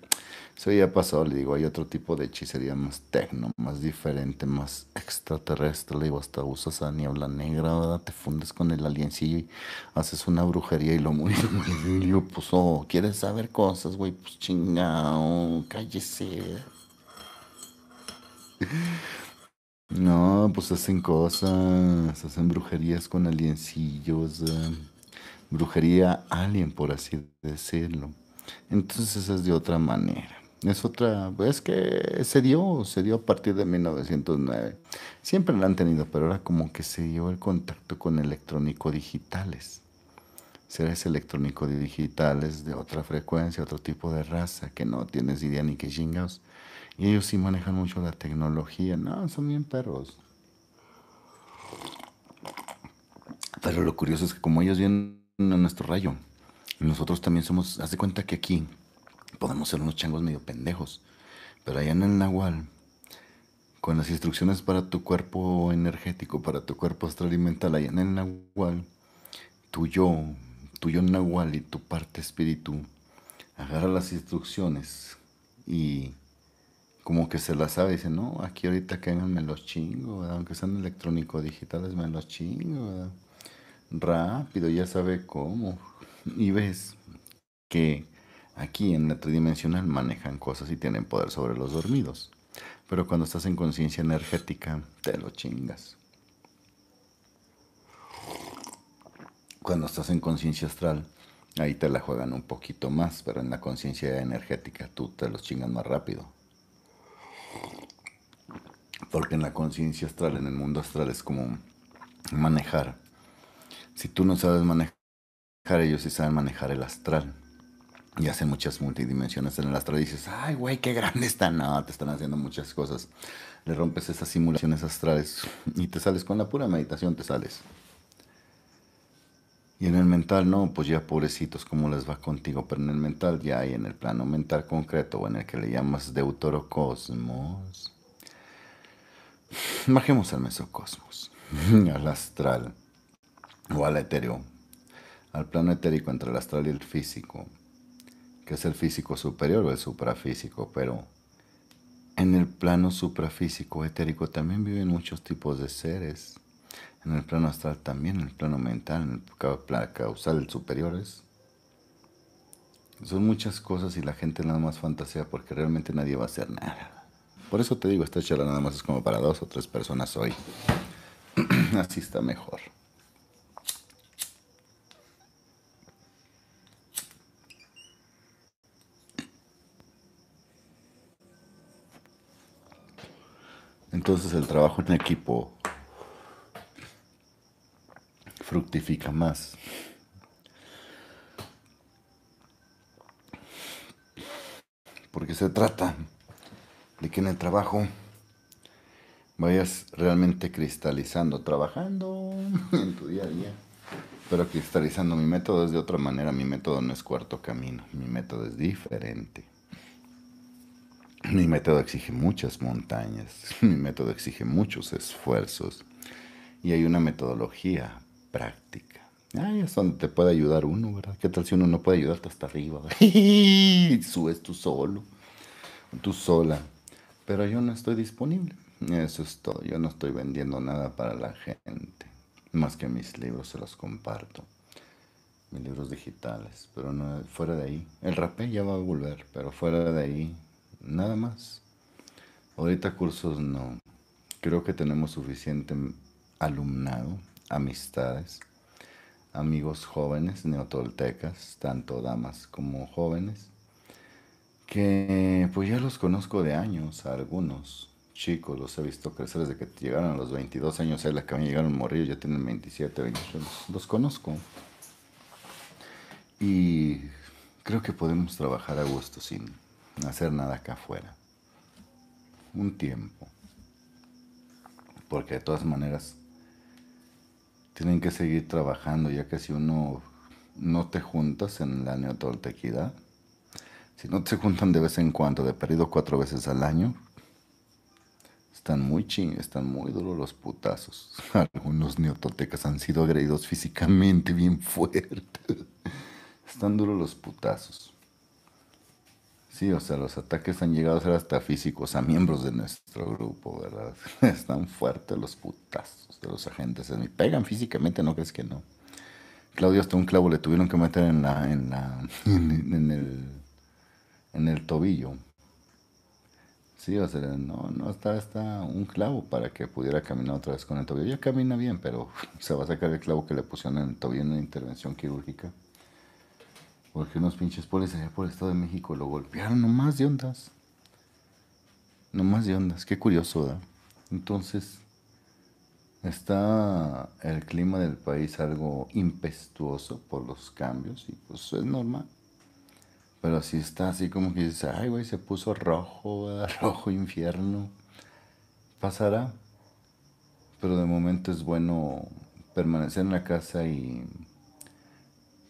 eso ya pasó, le digo, hay otro tipo de hechicería más tecno, más diferente, más extraterrestre, le digo, hasta usas a niebla negra, ¿verdad? Te fundes con el aliencillo y haces una brujería y lo mueres, y le digo, pues, oh, ¿quieres saber cosas, güey? Pues, chingao, cállese. No, pues hacen cosas, hacen brujerías con aliencillos, eh, brujería alien, por así decirlo. Entonces es de otra manera, es otra, es que se dio, se dio a partir de mil novecientos nueve. Siempre la han tenido, pero ahora como que se dio el contacto con electrónico digitales. Seres electrónico digitales de otra frecuencia, otro tipo de raza, que no tienes idea ni qué chingados. Y ellos sí manejan mucho la tecnología. No, son bien perros. Pero lo curioso es que como ellos vienen a nuestro rayo, nosotros también somos... Haz de cuenta que aquí podemos ser unos changos medio pendejos. Pero allá en el Nahual, con las instrucciones para tu cuerpo energético, para tu cuerpo astral y mental, allá en el Nahual, tu yo, tu yo Nahual y tu parte espíritu, agarra las instrucciones y... como que se la sabe, dice, no, aquí ahorita que vengan me los chingo, ¿verdad? Aunque sean electrónicos digitales, me los chingo, ¿verdad? Rápido, ya sabe cómo. Y ves que aquí en la tridimensional manejan cosas y tienen poder sobre los dormidos. Pero cuando estás en conciencia energética, te lo chingas. Cuando estás en conciencia astral, ahí te la juegan un poquito más, pero en la conciencia energética tú te los chingas más rápido. Porque en la conciencia astral, en el mundo astral, es como manejar. Si tú no sabes manejar, ellos sí saben manejar el astral. Y hacen muchas multidimensiones en el astral. Y dices, ay, güey, qué grande está. No, te están haciendo muchas cosas. Le rompes esas simulaciones astrales y te sales con la pura meditación, te sales. Y en el mental, no, pues ya pobrecitos, ¿cómo les va contigo? Pero en el mental ya hay, en el plano mental concreto, o en el que le llamas deuterocosmos. Bajemos al mesocosmos, al astral o al etéreo, al plano etérico entre el astral y el físico, que es el físico superior o el suprafísico, pero en el plano suprafísico etérico también viven muchos tipos de seres, en el plano astral también, en el plano mental, en el plano causal superiores. Son muchas cosas y la gente nada más fantasea porque realmente nadie va a hacer nada. Por eso te digo, esta charla nada más es como para dos o tres personas hoy. Así está mejor. Entonces el trabajo en equipo fructifica más. Porque se trata de que en el trabajo vayas realmente cristalizando, trabajando en tu día a día, pero cristalizando. Mi método es de otra manera, mi método no es cuarto camino, mi método es diferente. Mi método exige muchas montañas, mi método exige muchos esfuerzos y hay una metodología práctica. Ahí es donde te puede ayudar uno, ¿verdad? ¿Qué tal si uno no puede ayudarte hasta arriba? Subes tú solo, tú sola. Pero yo no estoy disponible, eso es todo. Yo no estoy vendiendo nada para la gente, más que mis libros se los comparto, mis libros digitales, pero no, fuera de ahí. El rapé ya va a volver, pero fuera de ahí, nada más. Ahorita cursos no, creo que tenemos suficiente alumnado, amistades, amigos jóvenes, neotoltecas, tanto damas como jóvenes, que pues ya los conozco de años, a algunos chicos los he visto crecer desde que llegaron a los veintidós años, a las que a mí llegaron morrillos, ya tienen veintisiete, veintiocho, los, los conozco. Y creo que podemos trabajar a gusto sin hacer nada acá afuera. Un tiempo. Porque de todas maneras tienen que seguir trabajando, ya que si uno no te juntas en la neotoltequidad, si no te juntan de vez en cuando, de perdido cuatro veces al año, Están muy ching, están muy duros los putazos. Algunos neotoltecas han sido agredidos físicamente bien fuerte. Están duros los putazos. Sí, o sea, los ataques han llegado a ser hasta físicos a miembros de nuestro grupo, ¿verdad? Están fuertes los putazos de los agentes. Me pegan físicamente, ¿no crees que no? Claudio, hasta un clavo le tuvieron que meter en la, en la, en, en el, en el tobillo. Sí, o sea, no, no está hasta un clavo para que pudiera caminar otra vez con el tobillo. Ya camina bien, pero se va a sacar el clavo que le pusieron en el tobillo en una intervención quirúrgica. Porque unos pinches polis allá por el Estado de México lo golpearon nomás de ondas. Nomás de ondas, qué curioso, ¿verdad? Entonces, está el clima del país algo impetuoso por los cambios y pues es normal. Pero así está, así como que dices, ay, güey, se puso rojo, ¿verdad? Rojo infierno. Pasará. Pero de momento es bueno permanecer en la casa y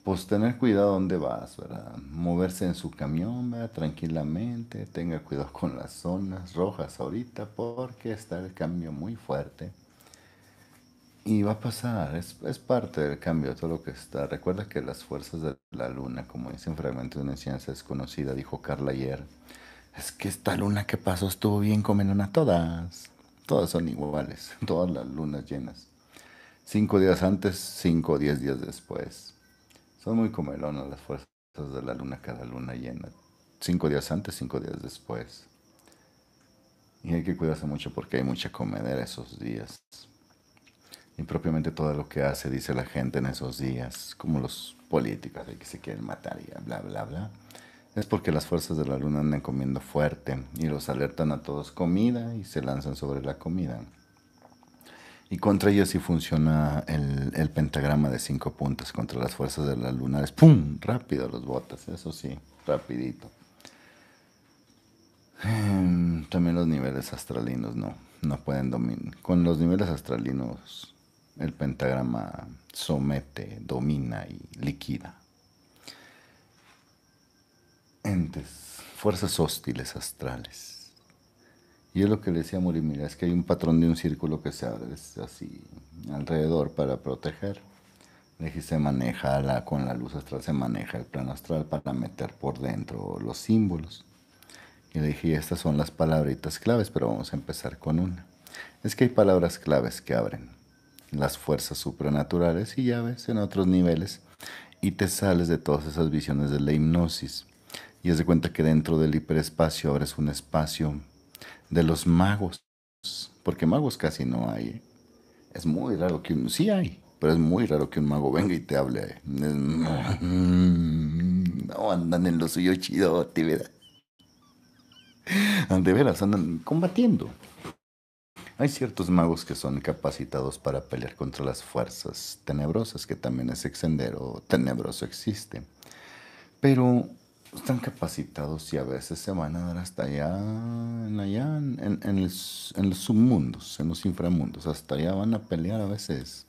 pues tener cuidado dónde vas, ¿verdad? Moverse en su camión, ¿verdad? Tranquilamente, tenga cuidado con las zonas rojas ahorita porque está el cambio muy fuerte. Y va a pasar, es, es parte del cambio de todo lo que está. Recuerda que las fuerzas de la luna, como dice un fragmento de una ciencia desconocida, dijo Carla ayer, es que esta luna que pasó estuvo bien comelona, todas. Todas son iguales, todas las lunas llenas. Cinco días antes, cinco o diez días después. Son muy comelonas las fuerzas de la luna, cada luna llena. Cinco días antes, cinco días después. Y hay que cuidarse mucho porque hay mucha comedera esos días. Y propiamente todo lo que hace, dice la gente en esos días, como los políticos que se quieren matar y bla, bla, bla, es porque las fuerzas de la luna andan comiendo fuerte y los alertan a todos comida y se lanzan sobre la comida. Y contra ellos sí funciona el, el pentagrama de cinco puntas contra las fuerzas de la luna. Es ¡pum! Rápido los botas, eso sí, rapidito. También los niveles astralinos no, no pueden dominar. Con los niveles astralinos el pentagrama somete, domina y liquida. Entes, fuerzas hostiles astrales. Y es lo que le decía a Muri, mira, es que hay un patrón de un círculo que se abre así alrededor para proteger. Le dije, se maneja la, con la luz astral, se maneja el plano astral para meter por dentro los símbolos. Y le dije, estas son las palabritas claves, pero vamos a empezar con una. Es que hay palabras claves que abren las fuerzas supranaturales y ya ves en otros niveles y te sales de todas esas visiones de la hipnosis y haz de cuenta que dentro del hiperespacio ahora es un espacio de los magos, porque magos casi no hay, ¿eh? Es muy raro que un, sí hay, pero es muy raro que un mago venga y te hable, ¿eh? No, andan en lo suyo chido, de veras, de veras andan combatiendo. Hay ciertos magos que son capacitados para pelear contra las fuerzas tenebrosas, que también ese sendero tenebroso existe. Pero están capacitados y a veces se van a dar hasta allá, en, allá, en, en, los, en los submundos, en los inframundos. Hasta allá van a pelear a veces,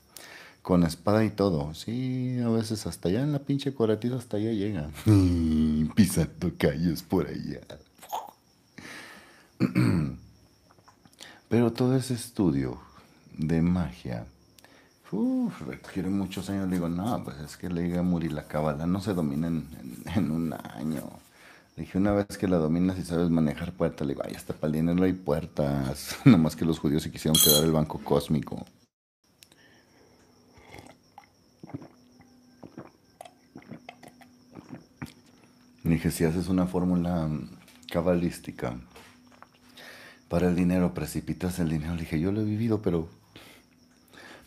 con espada y todo. Sí, a veces hasta allá en la pinche coratiza, hasta allá llegan. Pisando calles por allá. Pero todo ese estudio de magia, uff, requiere muchos años. Le digo, no, pues es que le diga a Muri, la cábala no se domina en, en, en un año. Le dije, una vez que la dominas y sabes manejar puertas, le digo, ay, hasta para el dinero hay puertas. Nomás que los judíos se quisieron quedar el banco cósmico. Le dije, si haces una fórmula cabalística para el dinero, precipitas el dinero. Le dije, yo lo he vivido, pero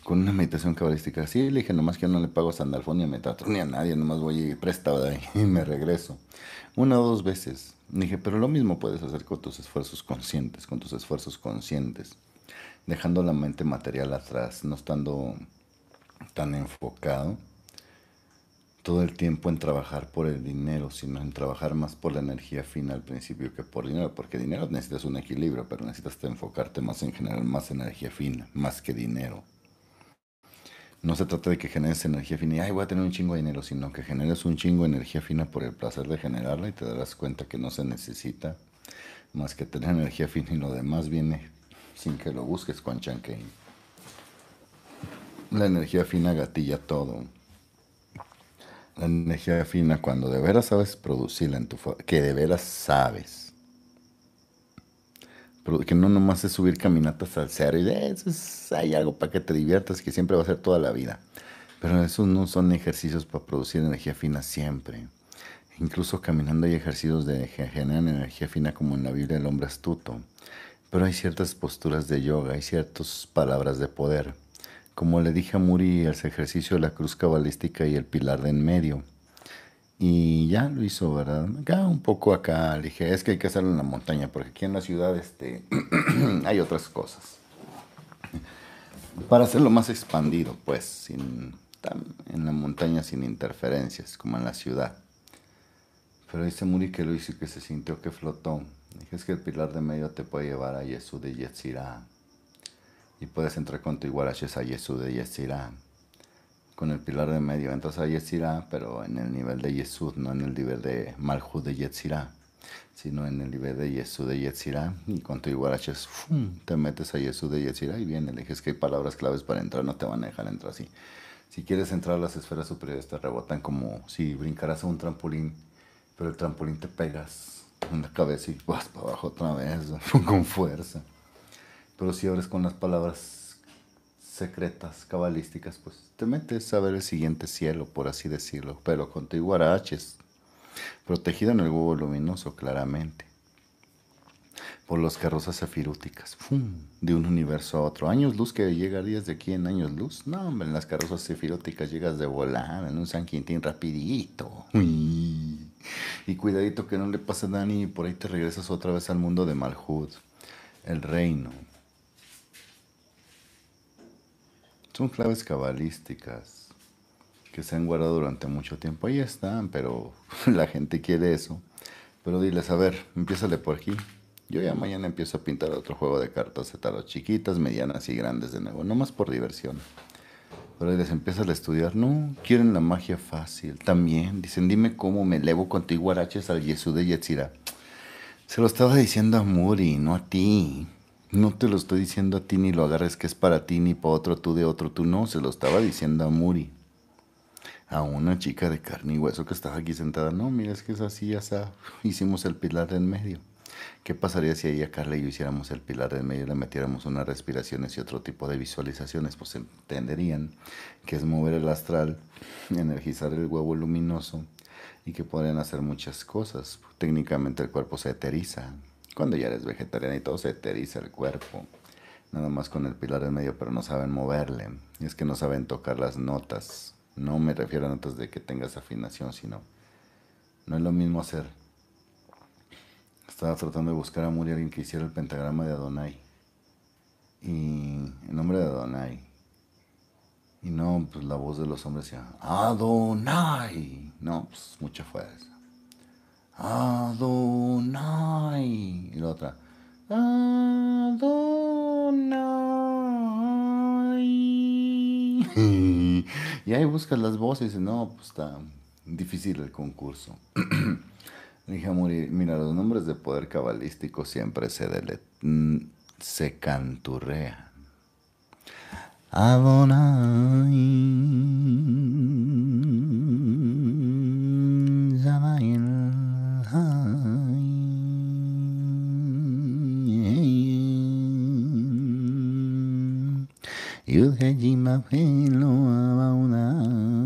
con una meditación cabalística. Sí, le dije, nomás que yo no le pago a Sandalfón ni a Metatron ni a nadie, nomás voy y prestado de ahí y me regreso. Una o dos veces. Le dije, pero lo mismo puedes hacer con tus esfuerzos conscientes, con tus esfuerzos conscientes, dejando la mente material atrás, no estando tan enfocado todo el tiempo en trabajar por el dinero, sino en trabajar más por la energía fina al principio que por dinero, porque dinero necesitas un equilibrio, pero necesitas enfocarte más en generar más energía fina, más que dinero. No se trata de que generes energía fina y ay, voy a tener un chingo de dinero, sino que generes un chingo de energía fina por el placer de generarla y te darás cuenta que no se necesita más que tener energía fina y lo demás viene sin que lo busques, Quan Chankey. La energía fina gatilla todo. La energía fina, cuando de veras sabes producirla en tu forma, que de veras sabes. Que no nomás es subir caminatas al cerro y de eso es, hay algo para que te diviertas que siempre va a ser toda la vida. Pero esos no son ejercicios para producir energía fina siempre. Incluso caminando hay ejercicios de que generan energía fina, como en la Biblia el hombre astuto. Pero hay ciertas posturas de yoga, hay ciertas palabras de poder. Como le dije a Muri, el ejercicio de la cruz cabalística y el pilar de en medio. Y ya lo hizo, ¿verdad? Acá, un poco acá. Le dije, es que hay que hacerlo en la montaña, porque aquí en la ciudad este, hay otras cosas. Para hacerlo más expandido, pues, sin, en la montaña sin interferencias, como en la ciudad. Pero dice Muri que lo hizo y que se sintió que flotó. Dije, es que el pilar de medio te puede llevar a Yesú de Yetzirah. Y puedes entrar con tu iguaraches a Yesú de Yetzirah. Con el pilar de medio entras a Yetzirah, pero en el nivel de Yesú, no en el nivel de Malhut de Yetzirah, sino en el nivel de Yesú de Yetzirah. Y con tu iguaraches, ¡fum!, te metes a Yesú de Yetzirah y viene. Le dije, es que hay palabras claves para entrar, no te van a dejar entrar así. Si quieres entrar a las esferas superiores, te rebotan como si brincaras a un trampolín, pero el trampolín te pegas en la cabeza y vas para abajo otra vez, con fuerza. Pero si abres con las palabras secretas, cabalísticas, pues te metes a ver el siguiente cielo, por así decirlo. Pero con tu iguaraches, protegido en el huevo luminoso, claramente. Por las carrozas sefirúticas, ¡fum!, de un universo a otro. Años luz, que llegarías de aquí en años luz. No, hombre, en las carrozas sefirúticas llegas de volar, en un San Quintín rapidito. Uy. Y cuidadito que no le pase nada, y por ahí te regresas otra vez al mundo de Malhut. El reino. Son claves cabalísticas que se han guardado durante mucho tiempo. Ahí están, pero la gente quiere eso. Pero diles, a ver, empiézale por aquí. Yo ya mañana empiezo a pintar otro juego de cartas de tarot, chiquitas, medianas y grandes de nuevo. Nomás por diversión. Pero les empiezas a estudiar. No, quieren la magia fácil. También dicen, dime cómo me elevo con tu iguaraches al Yesú de Yetzirah. Se lo estaba diciendo a Muri, no a ti. No te lo estoy diciendo a ti, ni lo agarres que es para ti, ni para otro tú de otro tú. No, se lo estaba diciendo a Muri. A una chica de carne y hueso que estaba aquí sentada. No, mira, es que es así, ya está. Hicimos el pilar de en medio. ¿Qué pasaría si ahí a Carla y yo hiciéramos el pilar del medio y le metiéramos unas respiraciones y otro tipo de visualizaciones? Pues entenderían que es mover el astral, energizar el huevo luminoso y que podrían hacer muchas cosas. Técnicamente el cuerpo se eteriza. Cuando ya eres vegetariana y todo, se eteriza el cuerpo. Nada más con el pilar del medio, pero no saben moverle. Y es que no saben tocar las notas. No me refiero a notas de que tengas afinación, sino no es lo mismo hacer... Estaba tratando de buscar a Muri, alguien que hiciera el pentagrama de Adonai. Y el nombre de Adonai. Y no, pues la voz de los hombres decía, Adonai. No, pues mucha fuerza. Adonai. Y la otra, Adonai. Y ahí buscas las voces y no, pues está difícil el concurso. Le dije a Muri, mira, los nombres de poder cabalístico siempre se, dele, se canturrean. Adonai, Zamayel, Yudhejima Felo Abaudai.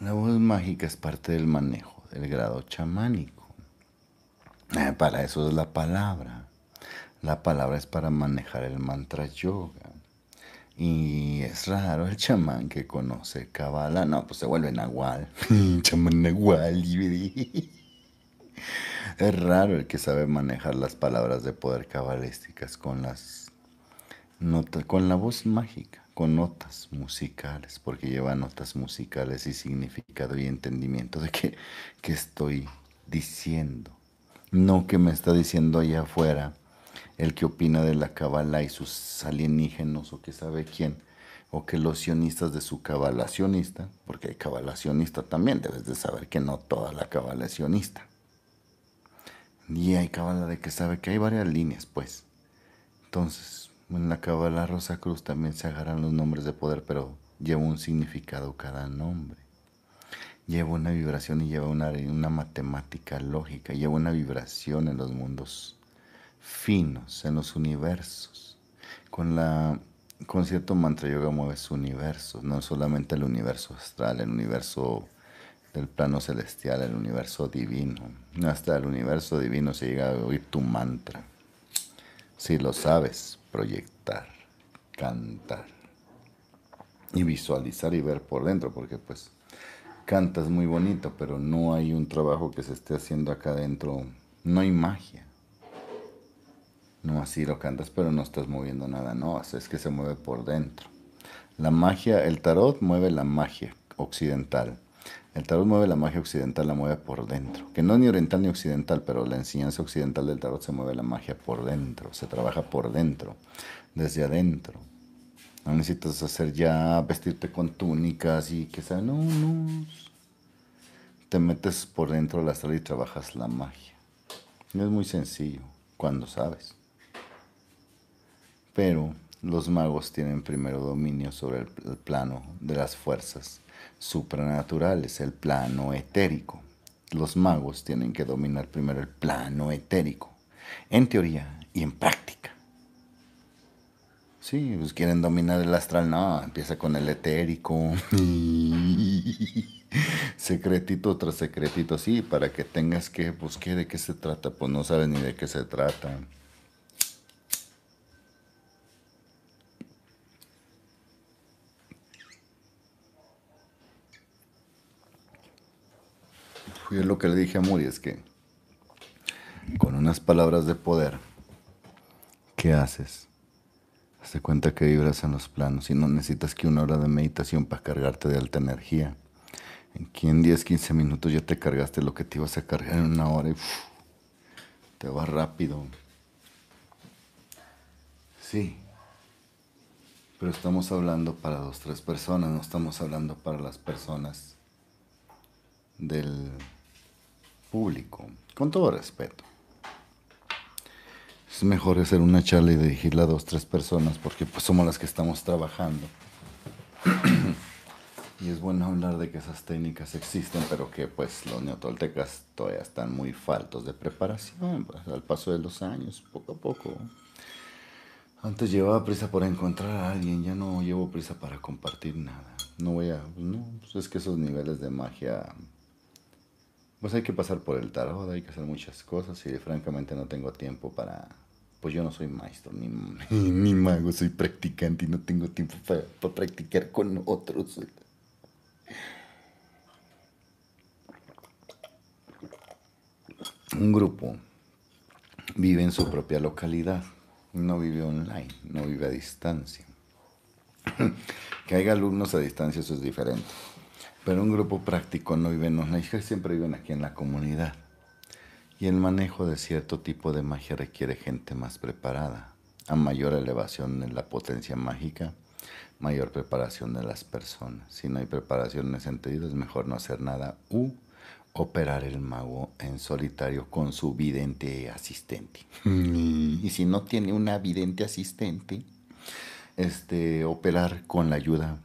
La voz mágica es parte del manejo del grado chamánico. Eh, para eso es la palabra. La palabra es para manejar el mantra yoga. Y es raro el chamán que conoce Kabbalah. No, pues se vuelve nahual. Chamán nahual. Es raro el que sabe manejar las palabras de poder cabalísticas con las notas, con la voz mágica, con notas musicales, porque lleva notas musicales y significado y entendimiento de que, que estoy diciendo. No que me está diciendo allá afuera el que opina de la Kabbalah y sus alienígenos o que sabe quién, o que los sionistas de su Kabbalah sionista, porque hay Kabbalah sionista también, debes de saber que no toda la Kabbalah es sionista. guía y cábala de que sabe que hay varias líneas, pues. Entonces, en la cábala Rosa Cruz también se agarran los nombres de poder, pero lleva un significado cada nombre. Lleva una vibración y lleva una, una matemática lógica, lleva una vibración en los mundos finos, en los universos. Con la... Con cierto mantra yoga mueves universos, no solamente el universo astral, el universo del plano celestial, el universo divino. Hasta el universo divino se llega a oír tu mantra. Si lo sabes proyectar, cantar y visualizar y ver por dentro, porque pues cantas muy bonito, pero no hay un trabajo que se esté haciendo acá adentro, no hay magia. No así lo cantas, pero no estás moviendo nada, no, es que se mueve por dentro. La magia, el tarot mueve la magia occidental. El tarot mueve la magia occidental, la mueve por dentro. Que no es ni oriental ni occidental, pero la enseñanza occidental del tarot se mueve la magia por dentro, se trabaja por dentro, desde adentro. No necesitas hacer ya, vestirte con túnicas y que sea, no, no. Te metes por dentro del astral y trabajas la magia. Es muy sencillo, cuando sabes. Pero los magos tienen primero dominio sobre el, el plano de las fuerzas supranaturales, el plano etérico. Los magos tienen que dominar primero el plano etérico, en teoría y en práctica. Sí, pues quieren dominar el astral, no, empieza con el etérico. Secretito tras secretito, sí, para que tengas que, pues, ¿qué, de qué se trata? Pues no sabes ni de qué se trata. Yo lo que le dije a Muri es que con unas palabras de poder, ¿qué haces? Hazte cuenta que vibras en los planos y no necesitas que una hora de meditación para cargarte de alta energía. Aquí en diez, quince minutos ya te cargaste lo que te ibas a cargar en una hora y uff, te va rápido. Sí, pero estamos hablando para dos, tres personas, no estamos hablando para las personas del público, con todo respeto. Es mejor hacer una charla y dirigirla a dos, tres personas, porque pues somos las que estamos trabajando. Y es bueno hablar de que esas técnicas existen, pero que pues los neotoltecas todavía están muy faltos de preparación, pues, al paso de los años, poco a poco. Antes llevaba prisa por encontrar a alguien, ya no llevo prisa para compartir nada. No voy a, pues, no, pues es que esos niveles de magia... Pues hay que pasar por el tarot, hay que hacer muchas cosas y francamente no tengo tiempo para... Pues yo no soy maestro ni, ni, ni mago, soy practicante y no tengo tiempo para, para practicar con otros. Un grupo vive en su propia localidad, no vive online, no vive a distancia. Que haya alumnos a distancia eso es diferente. Pero un grupo práctico no vive en los que siempre viven aquí en la comunidad. Y el manejo de cierto tipo de magia requiere gente más preparada. A mayor elevación en la potencia mágica, mayor preparación de las personas. Si no hay preparación en ese sentido, es mejor no hacer nada u operar el mago en solitario con su vidente asistente. Y si no tiene una vidente asistente, este, operar con la ayuda,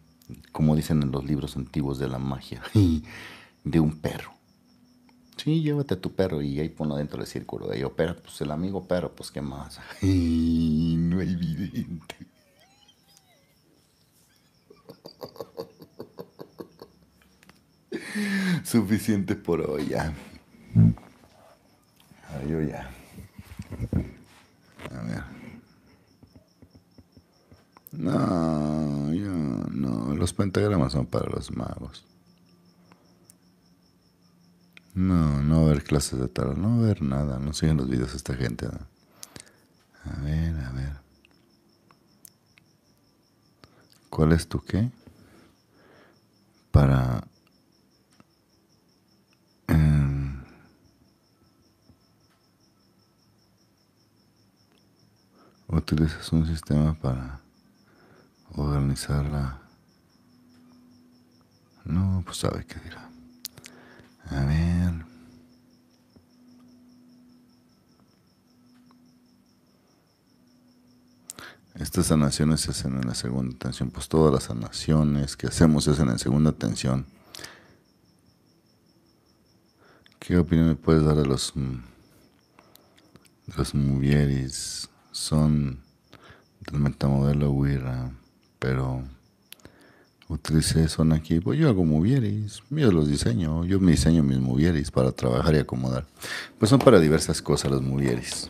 como dicen en los libros antiguos de la magia, de un perro. Sí, llévate a tu perro y ahí ponlo dentro del círculo. Ahí opera, pues el amigo perro, pues qué más. No hay vidente. Suficiente por hoy, ya. Adiós, ya. A ver. No, yo no. Los pentagramas son para los magos. No, no va a haber clases de tarot, no va a haber nada. No siguen los videos esta gente. ¿No? A ver, a ver. ¿Cuál es tu qué? Para... Utilizas un sistema para organizarla. No, pues sabe qué dirá. A ver. Estas sanaciones se hacen en la segunda intención, pues todas las sanaciones que hacemos se hacen en segunda intención. ¿Qué opinión me puedes dar de los, de los muvieris? Son del metamodelo Wirra, pero utilicé eso aquí. Pues yo hago muvieris, yo los diseño, yo me diseño mis muvieris para trabajar y acomodar. Pues son para diversas cosas los muvieris.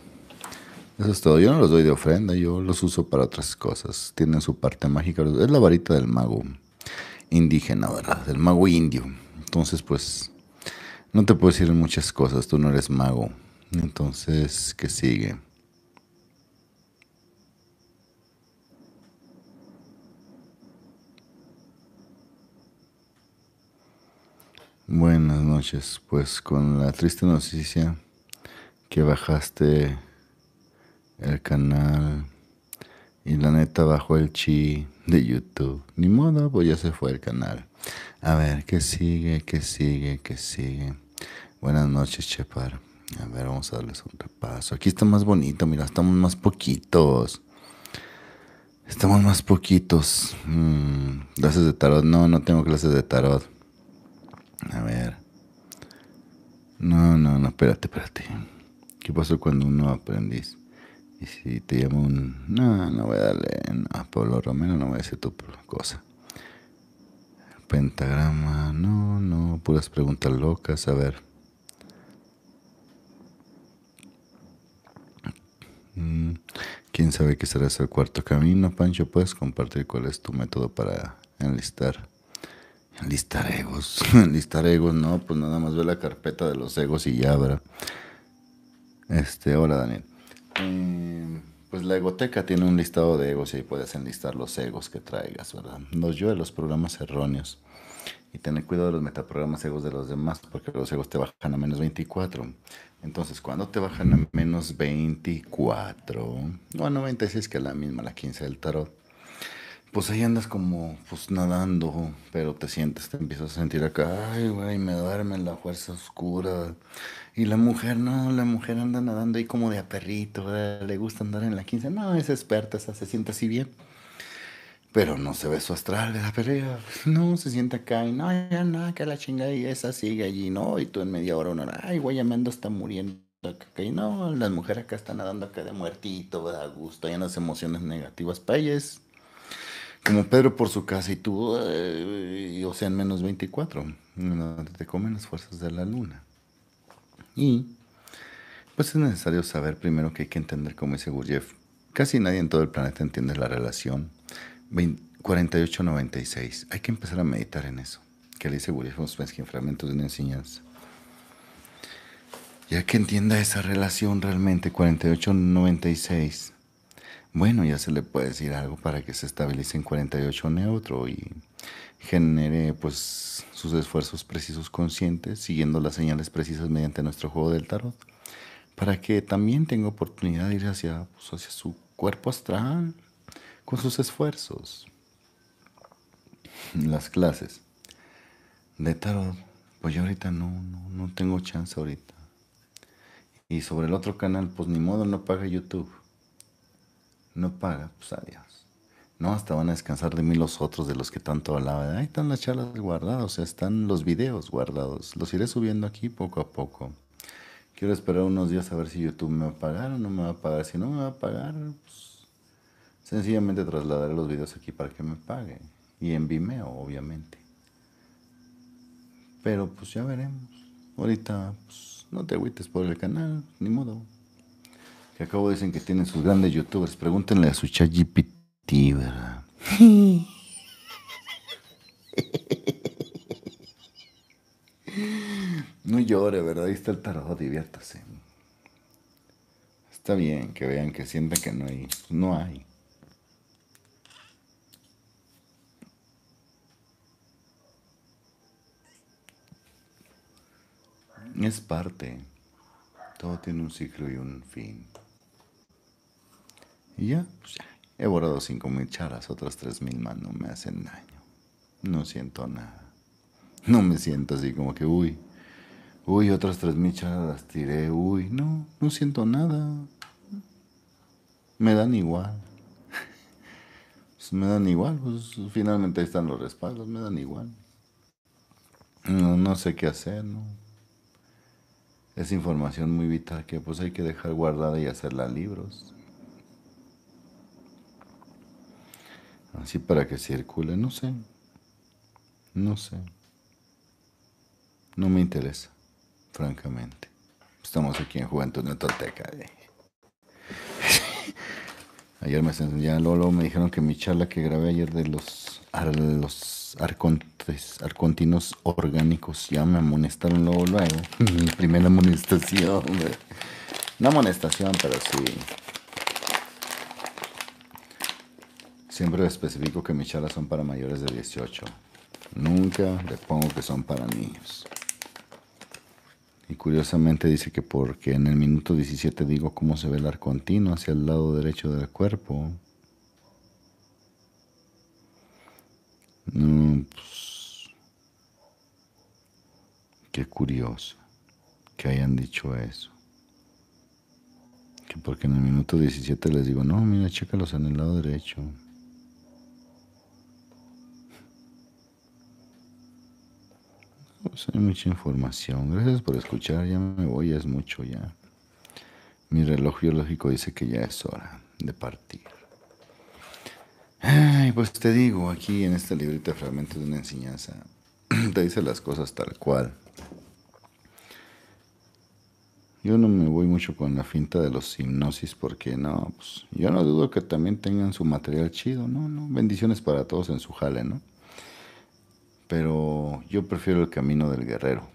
Eso es todo, yo no los doy de ofrenda, yo los uso para otras cosas. Tienen su parte mágica, es la varita del mago indígena, ¿verdad? Del mago indio. Entonces, pues, no te puedo decir muchas cosas, tú no eres mago. Entonces, ¿qué sigue? Buenas noches, pues con la triste noticia que bajaste el canal y la neta bajó el chi de YouTube. Ni modo, pues ya se fue el canal. A ver, ¿qué sigue? ¿Qué sigue? ¿Qué sigue? Buenas noches, Chepar. A ver, vamos a darles un repaso. Aquí está más bonito, mira, estamos más poquitos. Estamos más poquitos. Mm, clases de tarot. No, no tengo clases de tarot. A ver. No, no, no, espérate, espérate. ¿Qué pasó cuando uno aprendiz? Y si te llamo un... No, no voy a darle a Pablo Romero, no voy a decir tu cosa. Pentagrama, no, no, puras preguntas locas, a ver. ¿Quién sabe qué será ese cuarto camino, Pancho? ¿Puedes compartir cuál es tu método para enlistar? Enlistar egos, enlistar egos, no, pues nada más ve la carpeta de los egos y ya, ¿verdad? Este, hola Daniel. Eh, pues la egoteca tiene un listado de egos y ahí puedes enlistar los egos que traigas, ¿verdad? Los yo de los programas erróneos. Y tener cuidado de los metaprogramas egos de los demás, porque los egos te bajan a menos veinticuatro. Entonces, cuando te bajan a menos veinticuatro, o a noventa y seis, que es la misma, la quince del tarot, pues ahí andas como pues nadando, pero te sientes, te empiezas a sentir acá, ay, güey, me duerme en la fuerza oscura. Y la mujer, no, la mujer anda nadando ahí como de a perrito, ¿verdad? Le gusta andar en la quince, no, es experta, esa se siente así bien. Pero no se ve su astral, ¿verdad? Pero ella, no, se siente acá y no, ya nada, que la chingada y esa sigue allí, no, y tú en media hora, una hora, ay, güey, ya me ando, está muriendo acá. Y no, las mujeres acá están nadando acá de muertito, ¿verdad? A gusto, ya en las emociones negativas, para ellas. Como Pedro por su casa y tú, eh, y, o sea, en menos veinticuatro, te comen las fuerzas de la luna. Y, pues es necesario saber primero que hay que entender, como dice Gurdjieff, casi nadie en todo el planeta entiende la relación cuarenta y ocho noventa y seis. Hay que empezar a meditar en eso, que le dice Gurdjieff en fragmentos de una enseñanza. Ya que entienda esa relación realmente, cuarenta y ocho noventa y seis... Bueno, ya se le puede decir algo para que se estabilice en cuarenta y ocho neutro y genere pues sus esfuerzos precisos conscientes, siguiendo las señales precisas mediante nuestro juego del tarot, para que también tenga oportunidad de ir hacia, pues, hacia su cuerpo astral con sus esfuerzos. Las clases de tarot, pues yo ahorita no, no, no tengo chance ahorita. Y sobre el otro canal, pues ni modo, no paga YouTube. No paga, pues adiós. No, hasta van a descansar de mí los otros de los que tanto hablaba. Ahí están las charlas guardadas, o sea, están los videos guardados. Los iré subiendo aquí poco a poco. Quiero esperar unos días a ver si YouTube me va a pagar o no me va a pagar. Si no me va a pagar, pues sencillamente trasladaré los videos aquí para que me pague. Y en Vimeo, obviamente. Pero pues ya veremos. Ahorita, pues no te agüites por el canal, ni modo. Que acabo dicen que tienen sus grandes youtubers. Pregúntenle a su ChatGPT, ¿verdad? No llore, ¿verdad? Ahí está el tarot, diviértase. Está bien que vean, que sientan que no hay. No hay. Es parte. Todo tiene un ciclo y un fin. Y ya, pues ya, he borrado cinco mil charlas, otras tres mil más no me hacen daño. No siento nada. No me siento así como que, uy, uy, otras tres mil charlas las tiré, uy, no, no siento nada. Me dan igual. pues me dan igual, pues finalmente ahí están los respaldos, me dan igual. No, no sé qué hacer, ¿no? Es información muy vital que pues hay que dejar guardada y hacerla libros. Así para que circule, no sé. No sé. No me interesa, francamente. Estamos aquí en Juventud Neotolteca. Ayer me ya Lolo, me dijeron que mi charla que grabé ayer de los, ar, los arcontes, arcontinos orgánicos, ya me amonestaron luego, luego. Mi primera amonestación. No amonestación, pero sí. Siempre especifico que mis charlas son para mayores de dieciocho. Nunca le pongo que son para niños. Y curiosamente dice que porque en el minuto diecisiete digo cómo se ve el arcontino hacia el lado derecho del cuerpo. No, pues, qué curioso que hayan dicho eso. Que porque en el minuto diecisiete les digo, no, mira, chécalos en el lado derecho. Pues hay mucha información. Gracias por escuchar. Ya me voy, es mucho ya. Mi reloj biológico dice que ya es hora de partir. Ay, pues te digo, aquí en este librito de fragmentos de una enseñanza, te dice las cosas tal cual. Yo no me voy mucho con la finta de los hipnosis porque no, pues yo no dudo que también tengan su material chido, ¿no? no Bendiciones para todos en su jale, ¿no? Pero yo prefiero el camino del guerrero.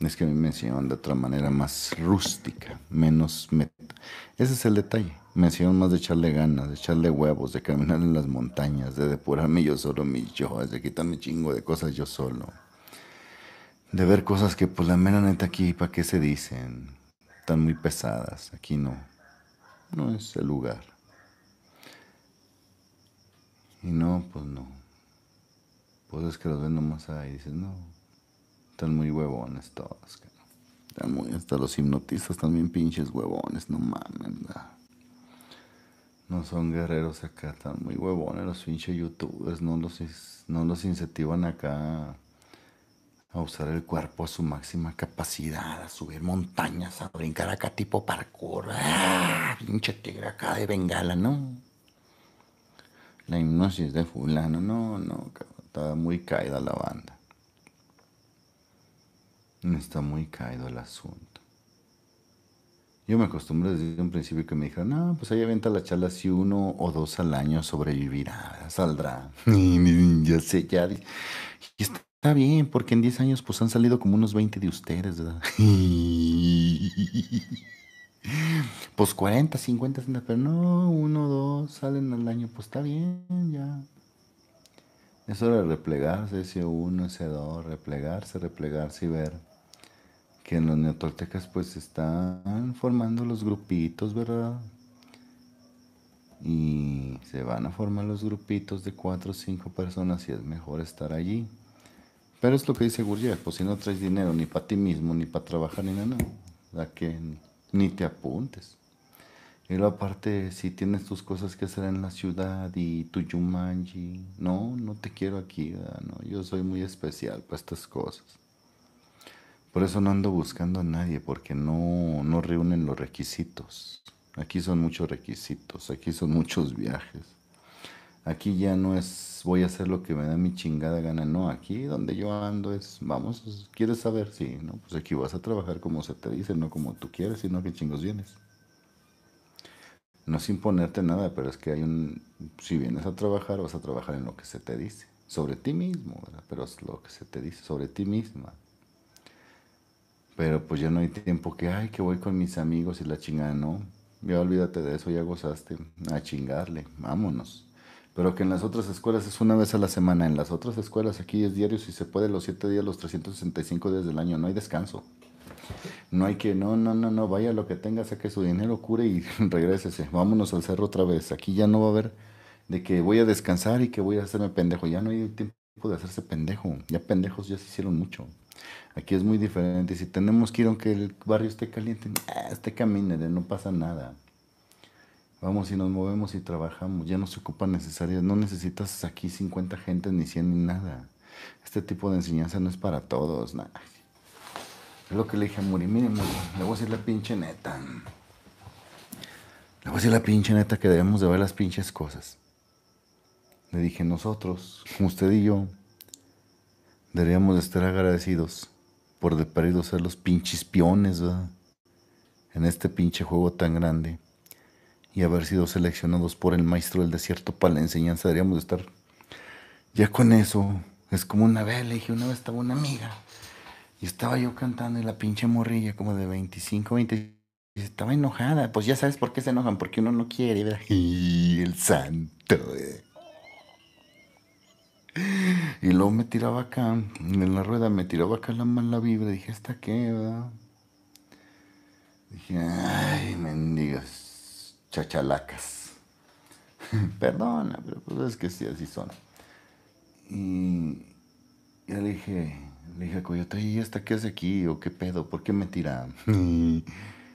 Es que a mí me enseñaron de otra manera más rústica, menos... Met... Ese es el detalle. Me enseñaron más de echarle ganas, de echarle huevos, de caminar en las montañas, de depurarme yo solo mis yoes, de quitarme chingo de cosas yo solo. De ver cosas que, pues, la mera neta aquí, ¿para qué se dicen? Están muy pesadas. Aquí no. No es el lugar. Y no, pues no. Cosas que los ven nomás ahí, dices, no, están muy huevones todos, están muy, hasta los hipnotistas también pinches huevones, no mames, no, no son guerreros acá, están muy huevones los pinches youtubers, no los, no los incentivan acá a usar el cuerpo a su máxima capacidad, a subir montañas, a brincar acá tipo parkour, ¡ah! Pinche tigre acá de Bengala, no, la hipnosis de fulano, no, no, cabrón. Está muy caída la banda. Está muy caído el asunto. Yo me acostumbré desde un principio que me dijeron, no, pues ahí avienta la charla, si uno o dos al año sobrevivirá, saldrá. Ya sé, ya. Y está bien, porque en diez años pues han salido como unos veinte de ustedes, ¿verdad? Pues cuarenta, cincuenta, sesenta, pero no, uno o dos salen al año, pues está bien, ya. Es hora de replegarse, ese uno, ese dos, replegarse, replegarse y ver que en los neotoltecas pues están formando los grupitos, ¿verdad? Y se van a formar los grupitos de cuatro o cinco personas y es mejor estar allí. Pero es lo que dice Gurdjieff, pues si no traes dinero ni para ti mismo, ni para trabajar, ni nada, o sea que ni te apuntes. Y luego aparte, si tienes tus cosas que hacer en la ciudad y tu Yumanji, no, no te quiero aquí, ¿verdad? No, yo soy muy especial para estas cosas. Por eso no ando buscando a nadie, porque no, no reúnen los requisitos. Aquí son muchos requisitos, aquí son muchos viajes. Aquí ya no es voy a hacer lo que me da mi chingada gana, no, aquí donde yo ando es, vamos, ¿quieres saber? Sí, no, pues aquí vas a trabajar como se te dice, no como tú quieres, sino que chingos vienes. No es imponerte nada, pero es que hay un... Si vienes a trabajar, vas a trabajar en lo que se te dice. Sobre ti mismo, ¿verdad? Pero es lo que se te dice, sobre ti misma. Pero pues ya no hay tiempo que, ay, que voy con mis amigos y la chingada, no. Ya olvídate de eso, ya gozaste. A chingarle, vámonos. Pero que en las otras escuelas es una vez a la semana. En las otras escuelas aquí es diario, si se puede, los siete días, los trescientos sesenta y cinco días del año. No hay descanso. No hay que, no, no, no, no, vaya lo que tenga, saque su dinero, cure y regrésese, vámonos al cerro otra vez, aquí ya no va a haber de que voy a descansar y que voy a hacerme pendejo, ya no hay tiempo de hacerse pendejo, ya pendejos ya se hicieron mucho, aquí es muy diferente, si tenemos que ir aunque el barrio esté caliente, este camine, no pasa nada. Vamos y nos movemos y trabajamos. Ya no se ocupa necesaria. No necesitas aquí cincuenta gentes, ni cien, ni nada. Este tipo de enseñanza no es para todos. Nah. Es lo que le dije a Muri. Miren, Muri, le voy a decir la pinche neta. Le voy a decir la pinche neta que debemos de ver las pinches cosas. Le dije, nosotros, usted y yo, deberíamos de estar agradecidos por de perdido ser los pinches piones, ¿verdad? En este pinche juego tan grande. Y haber sido seleccionados por el maestro del desierto para la enseñanza, deberíamos de estar. Ya con eso, es como una vez, le dije, una vez estaba una amiga, y estaba yo cantando, y la pinche morrilla, como de veinticinco, veintiséis, estaba enojada. Pues ya sabes por qué se enojan, porque uno no quiere, ¿verdad? Y el santo, ¿verdad? Y luego me tiraba acá, en la rueda, me tiraba acá la mala vibra, dije, ¿esta qué, verdad? Dije, ay, mendigas chachalacas. Perdona, pero pues es que sí, así son. Y yo le dije, le dije a Coyote, ¿y esta qué hace aquí? ¿O qué pedo? ¿Por qué me tira?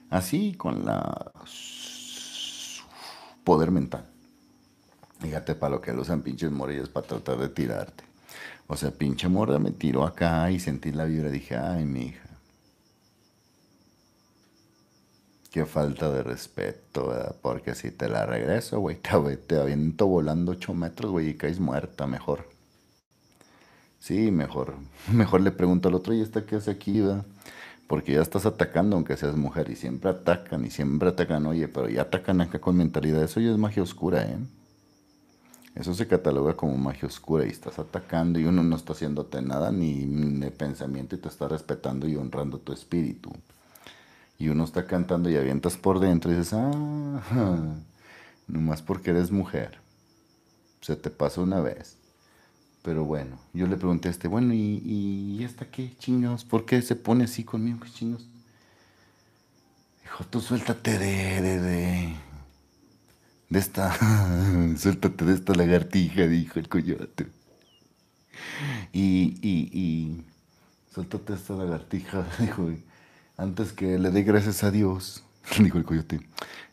Así, con la poder mental. Fíjate para lo que lo usan pinches morellas para tratar de tirarte. O sea, pinche morra me tiró acá y sentí la vibra. Dije, ay, mi hija. Qué falta de respeto, ¿verdad? Porque si te la regreso, güey, te, te aviento volando ocho metros, güey, y caes muerta, mejor. Sí, mejor. Mejor le pregunto al otro, ¿y esta qué hace aquí, verdad? Porque ya estás atacando, aunque seas mujer, y siempre atacan, y siempre atacan, oye, pero ya atacan acá con mentalidad. Eso ya es magia oscura, ¿eh? Eso se cataloga como magia oscura, y estás atacando, y uno no está haciéndote nada, ni de pensamiento, y te está respetando y honrando tu espíritu. Y uno está cantando y avientas por dentro y dices, ah, nomás porque eres mujer. Se te pasó una vez. Pero bueno, yo le pregunté a este, bueno, ¿y, y esta qué chingados? ¿Por qué se pone así conmigo? ¿Qué chingados? Dijo, tú suéltate de, de, de, de esta, suéltate de esta lagartija, dijo el coyote. Y, y, y, suéltate de esta lagartija, dijo. Antes que le dé gracias a Dios, dijo el coyote,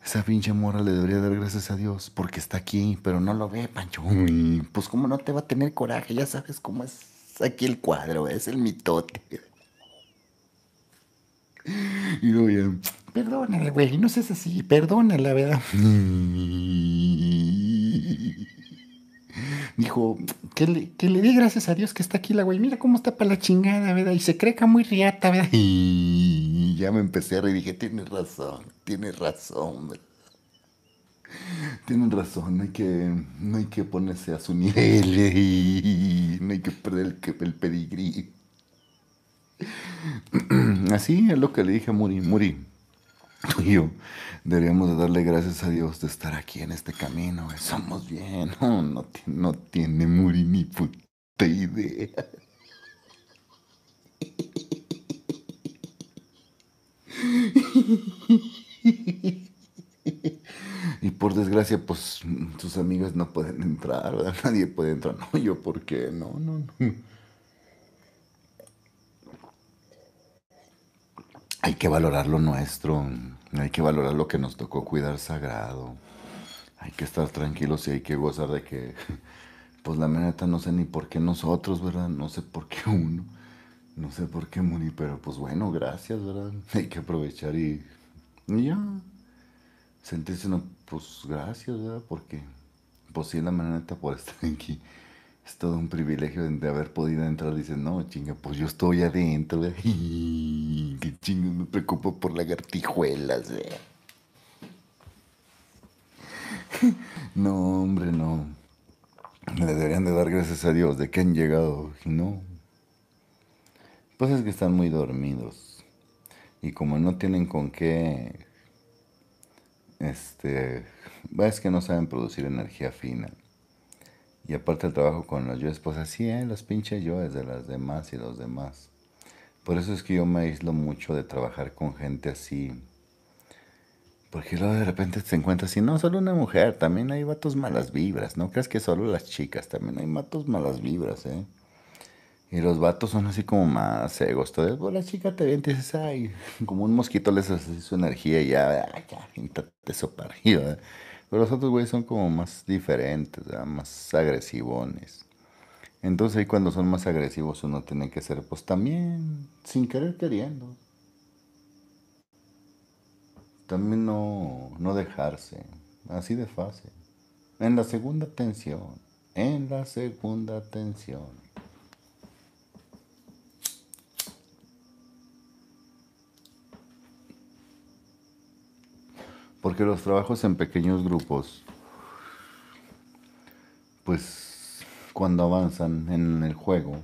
esa pinche morra le debería dar gracias a Dios porque está aquí, pero no lo ve, Pancho. Uy, pues cómo no te va a tener coraje, ya sabes cómo es aquí el cuadro, es el mitote. Y luego ya, perdónale, güey, no seas así, perdónale, ¿verdad? Dijo, que le, que le dé gracias a Dios que está aquí la güey. Mira cómo está para la chingada, ¿verdad? Y se cree que muy riata, ¿verdad? Y ya me empecé a reír y dije, tienes razón, tienes razón, ¿verdad? Tienen razón, no hay que, no hay que ponerse a su nivel, no hay que perder el, el pedigrí. Así es lo que le dije a Muri, Muri. Tú y yo deberíamos de darle gracias a Dios de estar aquí en este camino. Estamos bien. No, no, no tiene Muri ni puta idea. Y por desgracia, pues, sus amigas no pueden entrar, ¿verdad? Nadie puede entrar. No, yo, ¿por qué? No, no, no. Hay que valorar lo nuestro, hay que valorar lo que nos tocó cuidar sagrado, hay que estar tranquilos y hay que gozar de que, pues la neta no sé ni por qué nosotros, ¿verdad? No sé por qué uno, no sé por qué Muri, pero pues bueno, gracias, ¿verdad? Hay que aprovechar y, y ya, sentirse, no, pues gracias, ¿verdad? Porque, pues sí, la neta por estar aquí. Es todo un privilegio de haber podido entrar. Dicen, no, chinga, pues yo estoy adentro. Qué chinga, me preocupo por lagartijuelas. ¿Verdad? No, hombre, no. Le deberían de dar gracias a Dios de que han llegado. No. Pues es que están muy dormidos. Y como no tienen con qué... Este... Es que no saben producir energía fina. Y aparte el trabajo con los yoes, pues así, ¿eh? Los pinches yoes de las demás y los demás. Por eso es que yo me aíslo mucho de trabajar con gente así. Porque luego de repente te encuentras así, no, solo una mujer, también hay vatos malas vibras. No creas que solo las chicas, también hay vatos malas vibras, ¿eh? Y los vatos son así como más egos. Entonces, pues la chica te viene y dices, ay, como un mosquito les hace su energía y ya, ay, ya, píntate eso para arriba, ¿eh? Pero los otros güeyes son como más diferentes, ¿verdad? Más agresivones. Entonces ahí cuando son más agresivos uno tiene que ser pues también sin querer queriendo. También no, no dejarse, así de fácil. En la segunda tensión, en la segunda tensión. Porque los trabajos en pequeños grupos, pues cuando avanzan en el juego,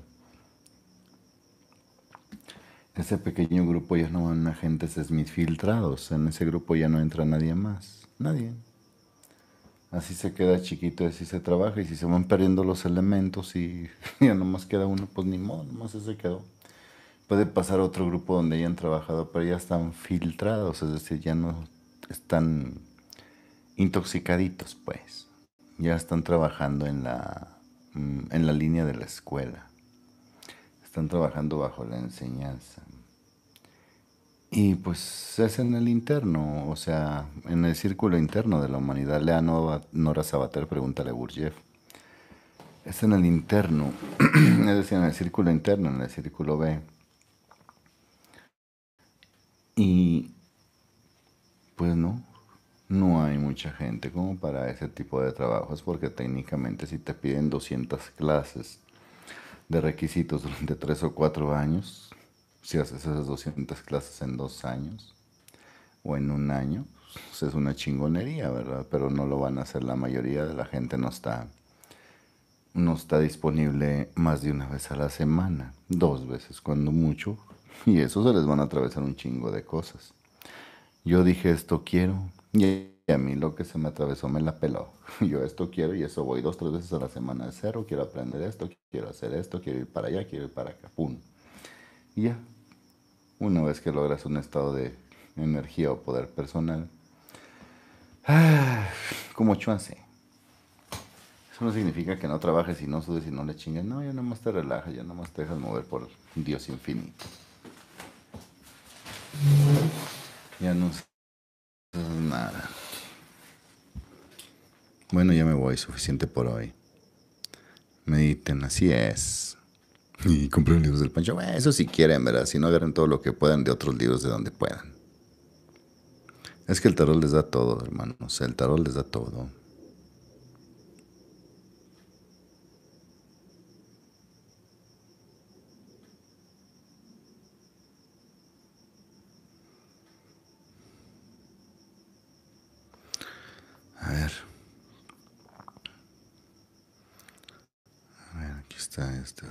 ese pequeño grupo ya no van agentes infiltrados, en ese grupo ya no entra nadie más, nadie. Así se queda chiquito, así se trabaja y si se van perdiendo los elementos y ya nomás queda uno, pues ni modo, nomás ese quedó. Puede pasar a otro grupo donde ya han trabajado, pero ya están filtrados, es decir, ya no están intoxicaditos, pues. Ya están trabajando en la, en la línea de la escuela. Están trabajando bajo la enseñanza. Y pues es en el interno, o sea, en el círculo interno de la humanidad. Lea Nora Sabater, pregúntale a Gurdjieff. Es en el interno, es decir, en el círculo interno, en el círculo B. Y pues no, no hay mucha gente como para ese tipo de trabajos, porque técnicamente si te piden doscientas clases de requisitos durante tres o cuatro años, si haces esas doscientas clases en dos años o en un año, pues es una chingonería, ¿verdad? Pero no lo van a hacer, la mayoría de la gente no está, no está disponible más de una vez a la semana, dos veces cuando mucho, y eso se les van a atravesar un chingo de cosas. Yo dije, esto quiero, y a mí lo que se me atravesó me la peló. Yo esto quiero y eso voy dos, tres veces a la semana de cero, quiero aprender esto, quiero hacer esto, quiero ir para allá, quiero ir para acá, pum. Y ya, una vez que logras un estado de energía o poder personal, ah, como chuance. Eso no significa que no trabajes y no sudes y no le chingues. No, ya nomás te relajas, ya nomás te dejas mover por Dios infinito. Ya no sé nada. Bueno, ya me voy, suficiente por hoy. Mediten, así es. Y compren libros del Pancho. Bueno, eso si quieren, ¿verdad? Si no, agarren todo lo que puedan de otros libros de donde puedan. Es que el tarot les da todo, hermanos. El tarot les da todo. A ver. A ver, aquí está esta.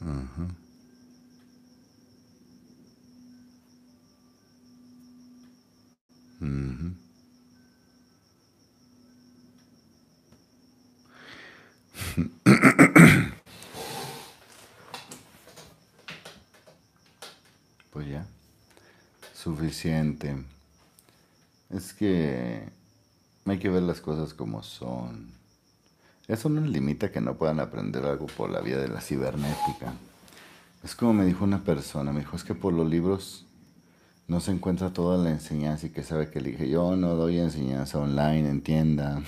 Ajá. Uh-huh. Pues ya. Suficiente. Es que hay que ver las cosas como son. Eso no limita que no puedan aprender algo por la vía de la cibernética. Es como me dijo una persona, me dijo, es que por los libros no se encuentra toda la enseñanza y que sabe que le dije, yo no doy enseñanza online, entienda.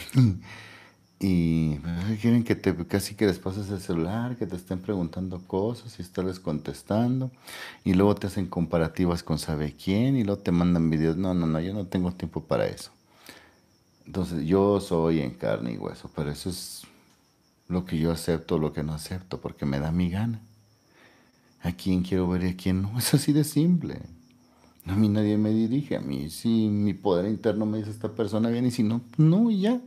Y quieren que te, casi que les pases el celular, que te estén preguntando cosas y estarles contestando. Y luego te hacen comparativas con sabe quién y luego te mandan videos. No, no, no, yo no tengo tiempo para eso. Entonces, yo soy en carne y hueso, pero eso es lo que yo acepto, lo que no acepto, porque me da mi gana. A quién quiero ver y a quién no, es así de simple. A mí nadie me dirige, a mí sí, mi poder interno me dice esta persona bien y si no, no, y ya.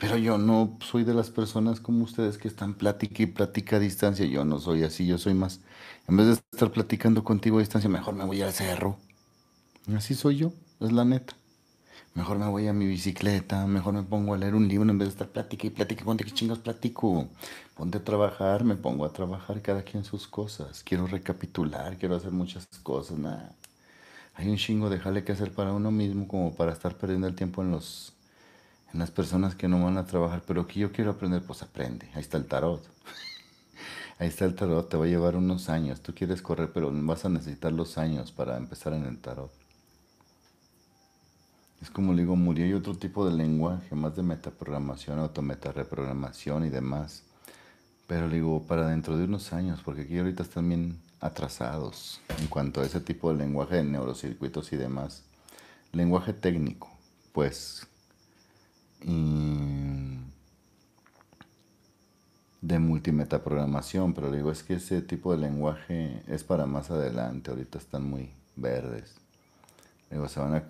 Pero yo no soy de las personas como ustedes que están plática y plática a distancia. Yo no soy así, yo soy más. En vez de estar platicando contigo a distancia, mejor me voy al cerro. Así soy yo, es la neta. Mejor me voy a mi bicicleta, mejor me pongo a leer un libro en vez de estar plática y plática. Ponte que chingas platico. Ponte a trabajar, me pongo a trabajar cada quien sus cosas. Quiero recapitular, quiero hacer muchas cosas. Nah. Hay un chingo de jale que hacer para uno mismo como para estar perdiendo el tiempo en los... en las personas que no van a trabajar, pero que yo quiero aprender, pues aprende. Ahí está el tarot. Ahí está el tarot, te va a llevar unos años. Tú quieres correr, pero vas a necesitar los años para empezar en el tarot. Es como le digo, Muri, hay otro tipo de lenguaje, más de metaprogramación, autometareprogramación y demás. Pero le digo, para dentro de unos años, porque aquí ahorita están bien atrasados en cuanto a ese tipo de lenguaje de neurocircuitos y demás. Lenguaje técnico, pues, y de multimetaprogramación, pero le digo, es que ese tipo de lenguaje es para más adelante, ahorita están muy verdes. Le digo, se van a...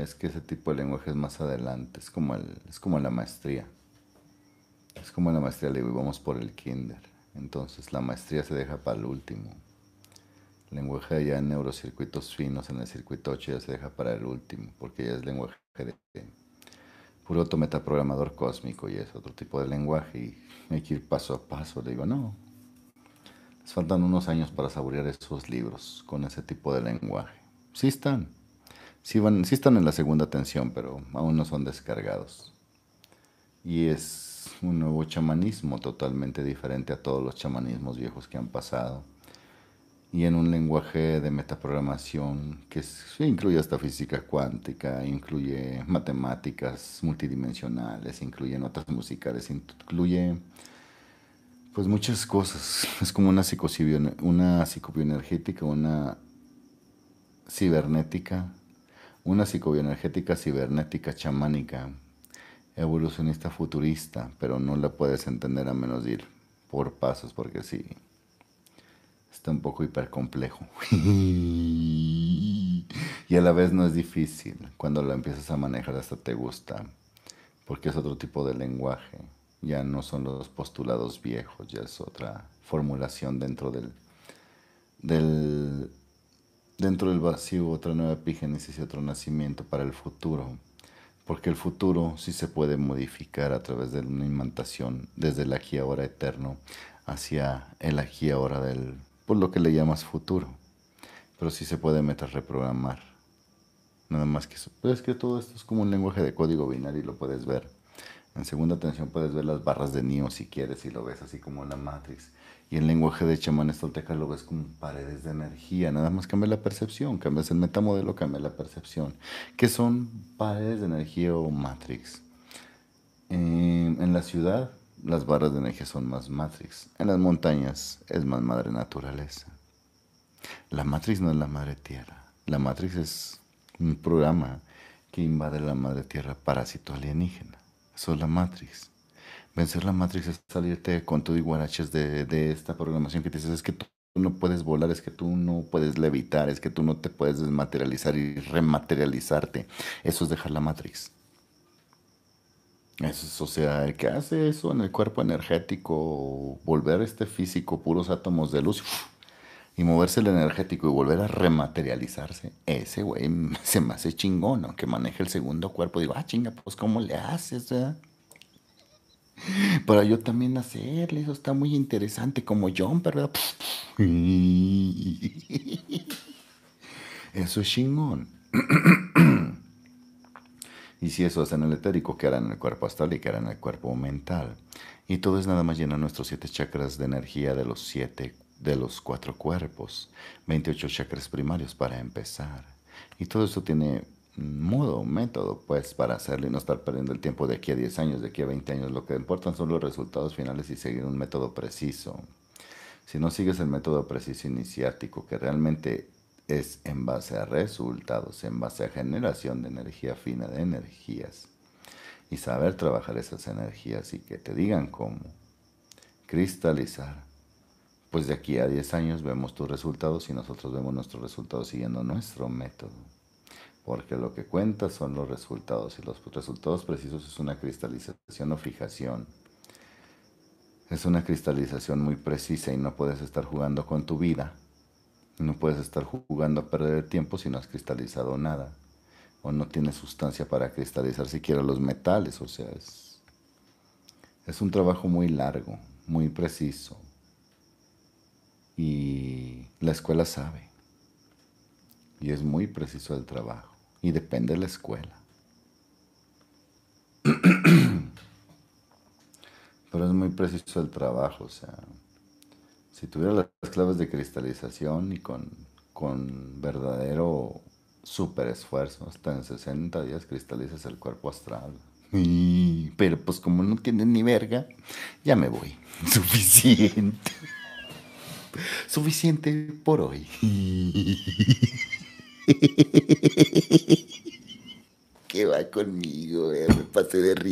Es que ese tipo de lenguaje es más adelante, es como, el, es como la maestría. Es como la maestría, le digo, vamos por el kinder. Entonces la maestría se deja para el último. El lenguaje ya en neurocircuitos finos, en el circuito ocho ya se deja para el último, porque ya es lenguaje de, de puro autometaprogramador cósmico y es otro tipo de lenguaje y hay que ir paso a paso. Le digo, no, les faltan unos años para saborear esos libros con ese tipo de lenguaje. Sí están. Sí, van, sí están en la segunda tensión, pero aún no son descargados. Y es un nuevo chamanismo totalmente diferente a todos los chamanismos viejos que han pasado. Y en un lenguaje de metaprogramación que incluye hasta física cuántica, incluye matemáticas multidimensionales, incluye notas musicales, incluye pues muchas cosas. Es como una psicobioenergética, una cibernética, una psicobioenergética cibernética chamánica, evolucionista futurista, pero no la puedes entender a menos de ir por pasos, porque sí, está un poco hipercomplejo. Y a la vez no es difícil, cuando la empiezas a manejar hasta te gusta, porque es otro tipo de lenguaje, ya no son los postulados viejos, ya es otra formulación dentro del... del dentro del vacío, otra nueva epigénesis y otro nacimiento para el futuro. Porque el futuro sí se puede modificar a través de una imantación desde el aquí ahora eterno hacia el aquí ahora del, por lo que le llamas futuro. Pero sí se puede metareprogramar. Nada más que eso. Pero es que todo esto es como un lenguaje de código binario y lo puedes ver. En segunda atención puedes ver las barras de Neo si quieres y lo ves así como en la Matrix. Y el lenguaje de chamanes toltecas lo ves como paredes de energía. Nada más cambia la percepción, cambias el metamodelo, cambia la percepción. ¿Qué son paredes de energía o Matrix? Eh, en la ciudad, las barras de energía son más Matrix. En las montañas, es más madre naturaleza. La Matrix no es la madre tierra. La Matrix es un programa que invade la madre tierra, parásito alienígena. Eso es la Matrix. Vencer la Matrix es salirte con todo y guaraches de, de esta programación que te dices, es que tú no puedes volar, es que tú no puedes levitar, es que tú no te puedes desmaterializar y rematerializarte. Eso es dejar la Matrix. Eso es, o sea, el que hace eso en el cuerpo energético, volver este físico, puros átomos de luz, y moverse el energético y volver a rematerializarse, ese güey se me hace chingón, aunque maneje el segundo cuerpo. Digo, ah, chinga, pues ¿cómo le haces, eh? Para yo también hacerle, eso está muy interesante, como John, ¿verdad? Eso es chingón. Y si eso es en el etérico, que hará en el cuerpo astral y que hará en el cuerpo mental. Y todo es nada más llenar nuestros siete chakras de energía de los siete, de los cuatro cuerpos. veintiocho chakras primarios para empezar. Y todo eso tiene modo, método, pues, para hacerlo y no estar perdiendo el tiempo de aquí a diez años, de aquí a veinte años. Lo que importan son los resultados finales y seguir un método preciso. Si no sigues el método preciso iniciático, que realmente es en base a resultados, en base a generación de energía fina, de energías, y saber trabajar esas energías y que te digan cómo cristalizar, pues de aquí a diez años vemos tus resultados y nosotros vemos nuestros resultados siguiendo nuestro método. Porque lo que cuenta son los resultados, y los resultados precisos es una cristalización o fijación. Es una cristalización muy precisa y no puedes estar jugando con tu vida. No puedes estar jugando a perder el tiempo si no has cristalizado nada. O no tienes sustancia para cristalizar siquiera los metales. O sea, es, es un trabajo muy largo, muy preciso. Y la escuela sabe. Y es muy preciso el trabajo. Y depende de la escuela. Pero es muy preciso el trabajo, o sea, Si tuviera las claves de cristalización y con, con verdadero super esfuerzo, hasta en sesenta días cristalizas el cuerpo astral. Y, pero pues como no tienen ni verga, ya me voy. Suficiente. Suficiente por hoy. ¿Qué va conmigo? Eh? Me pasé de risa.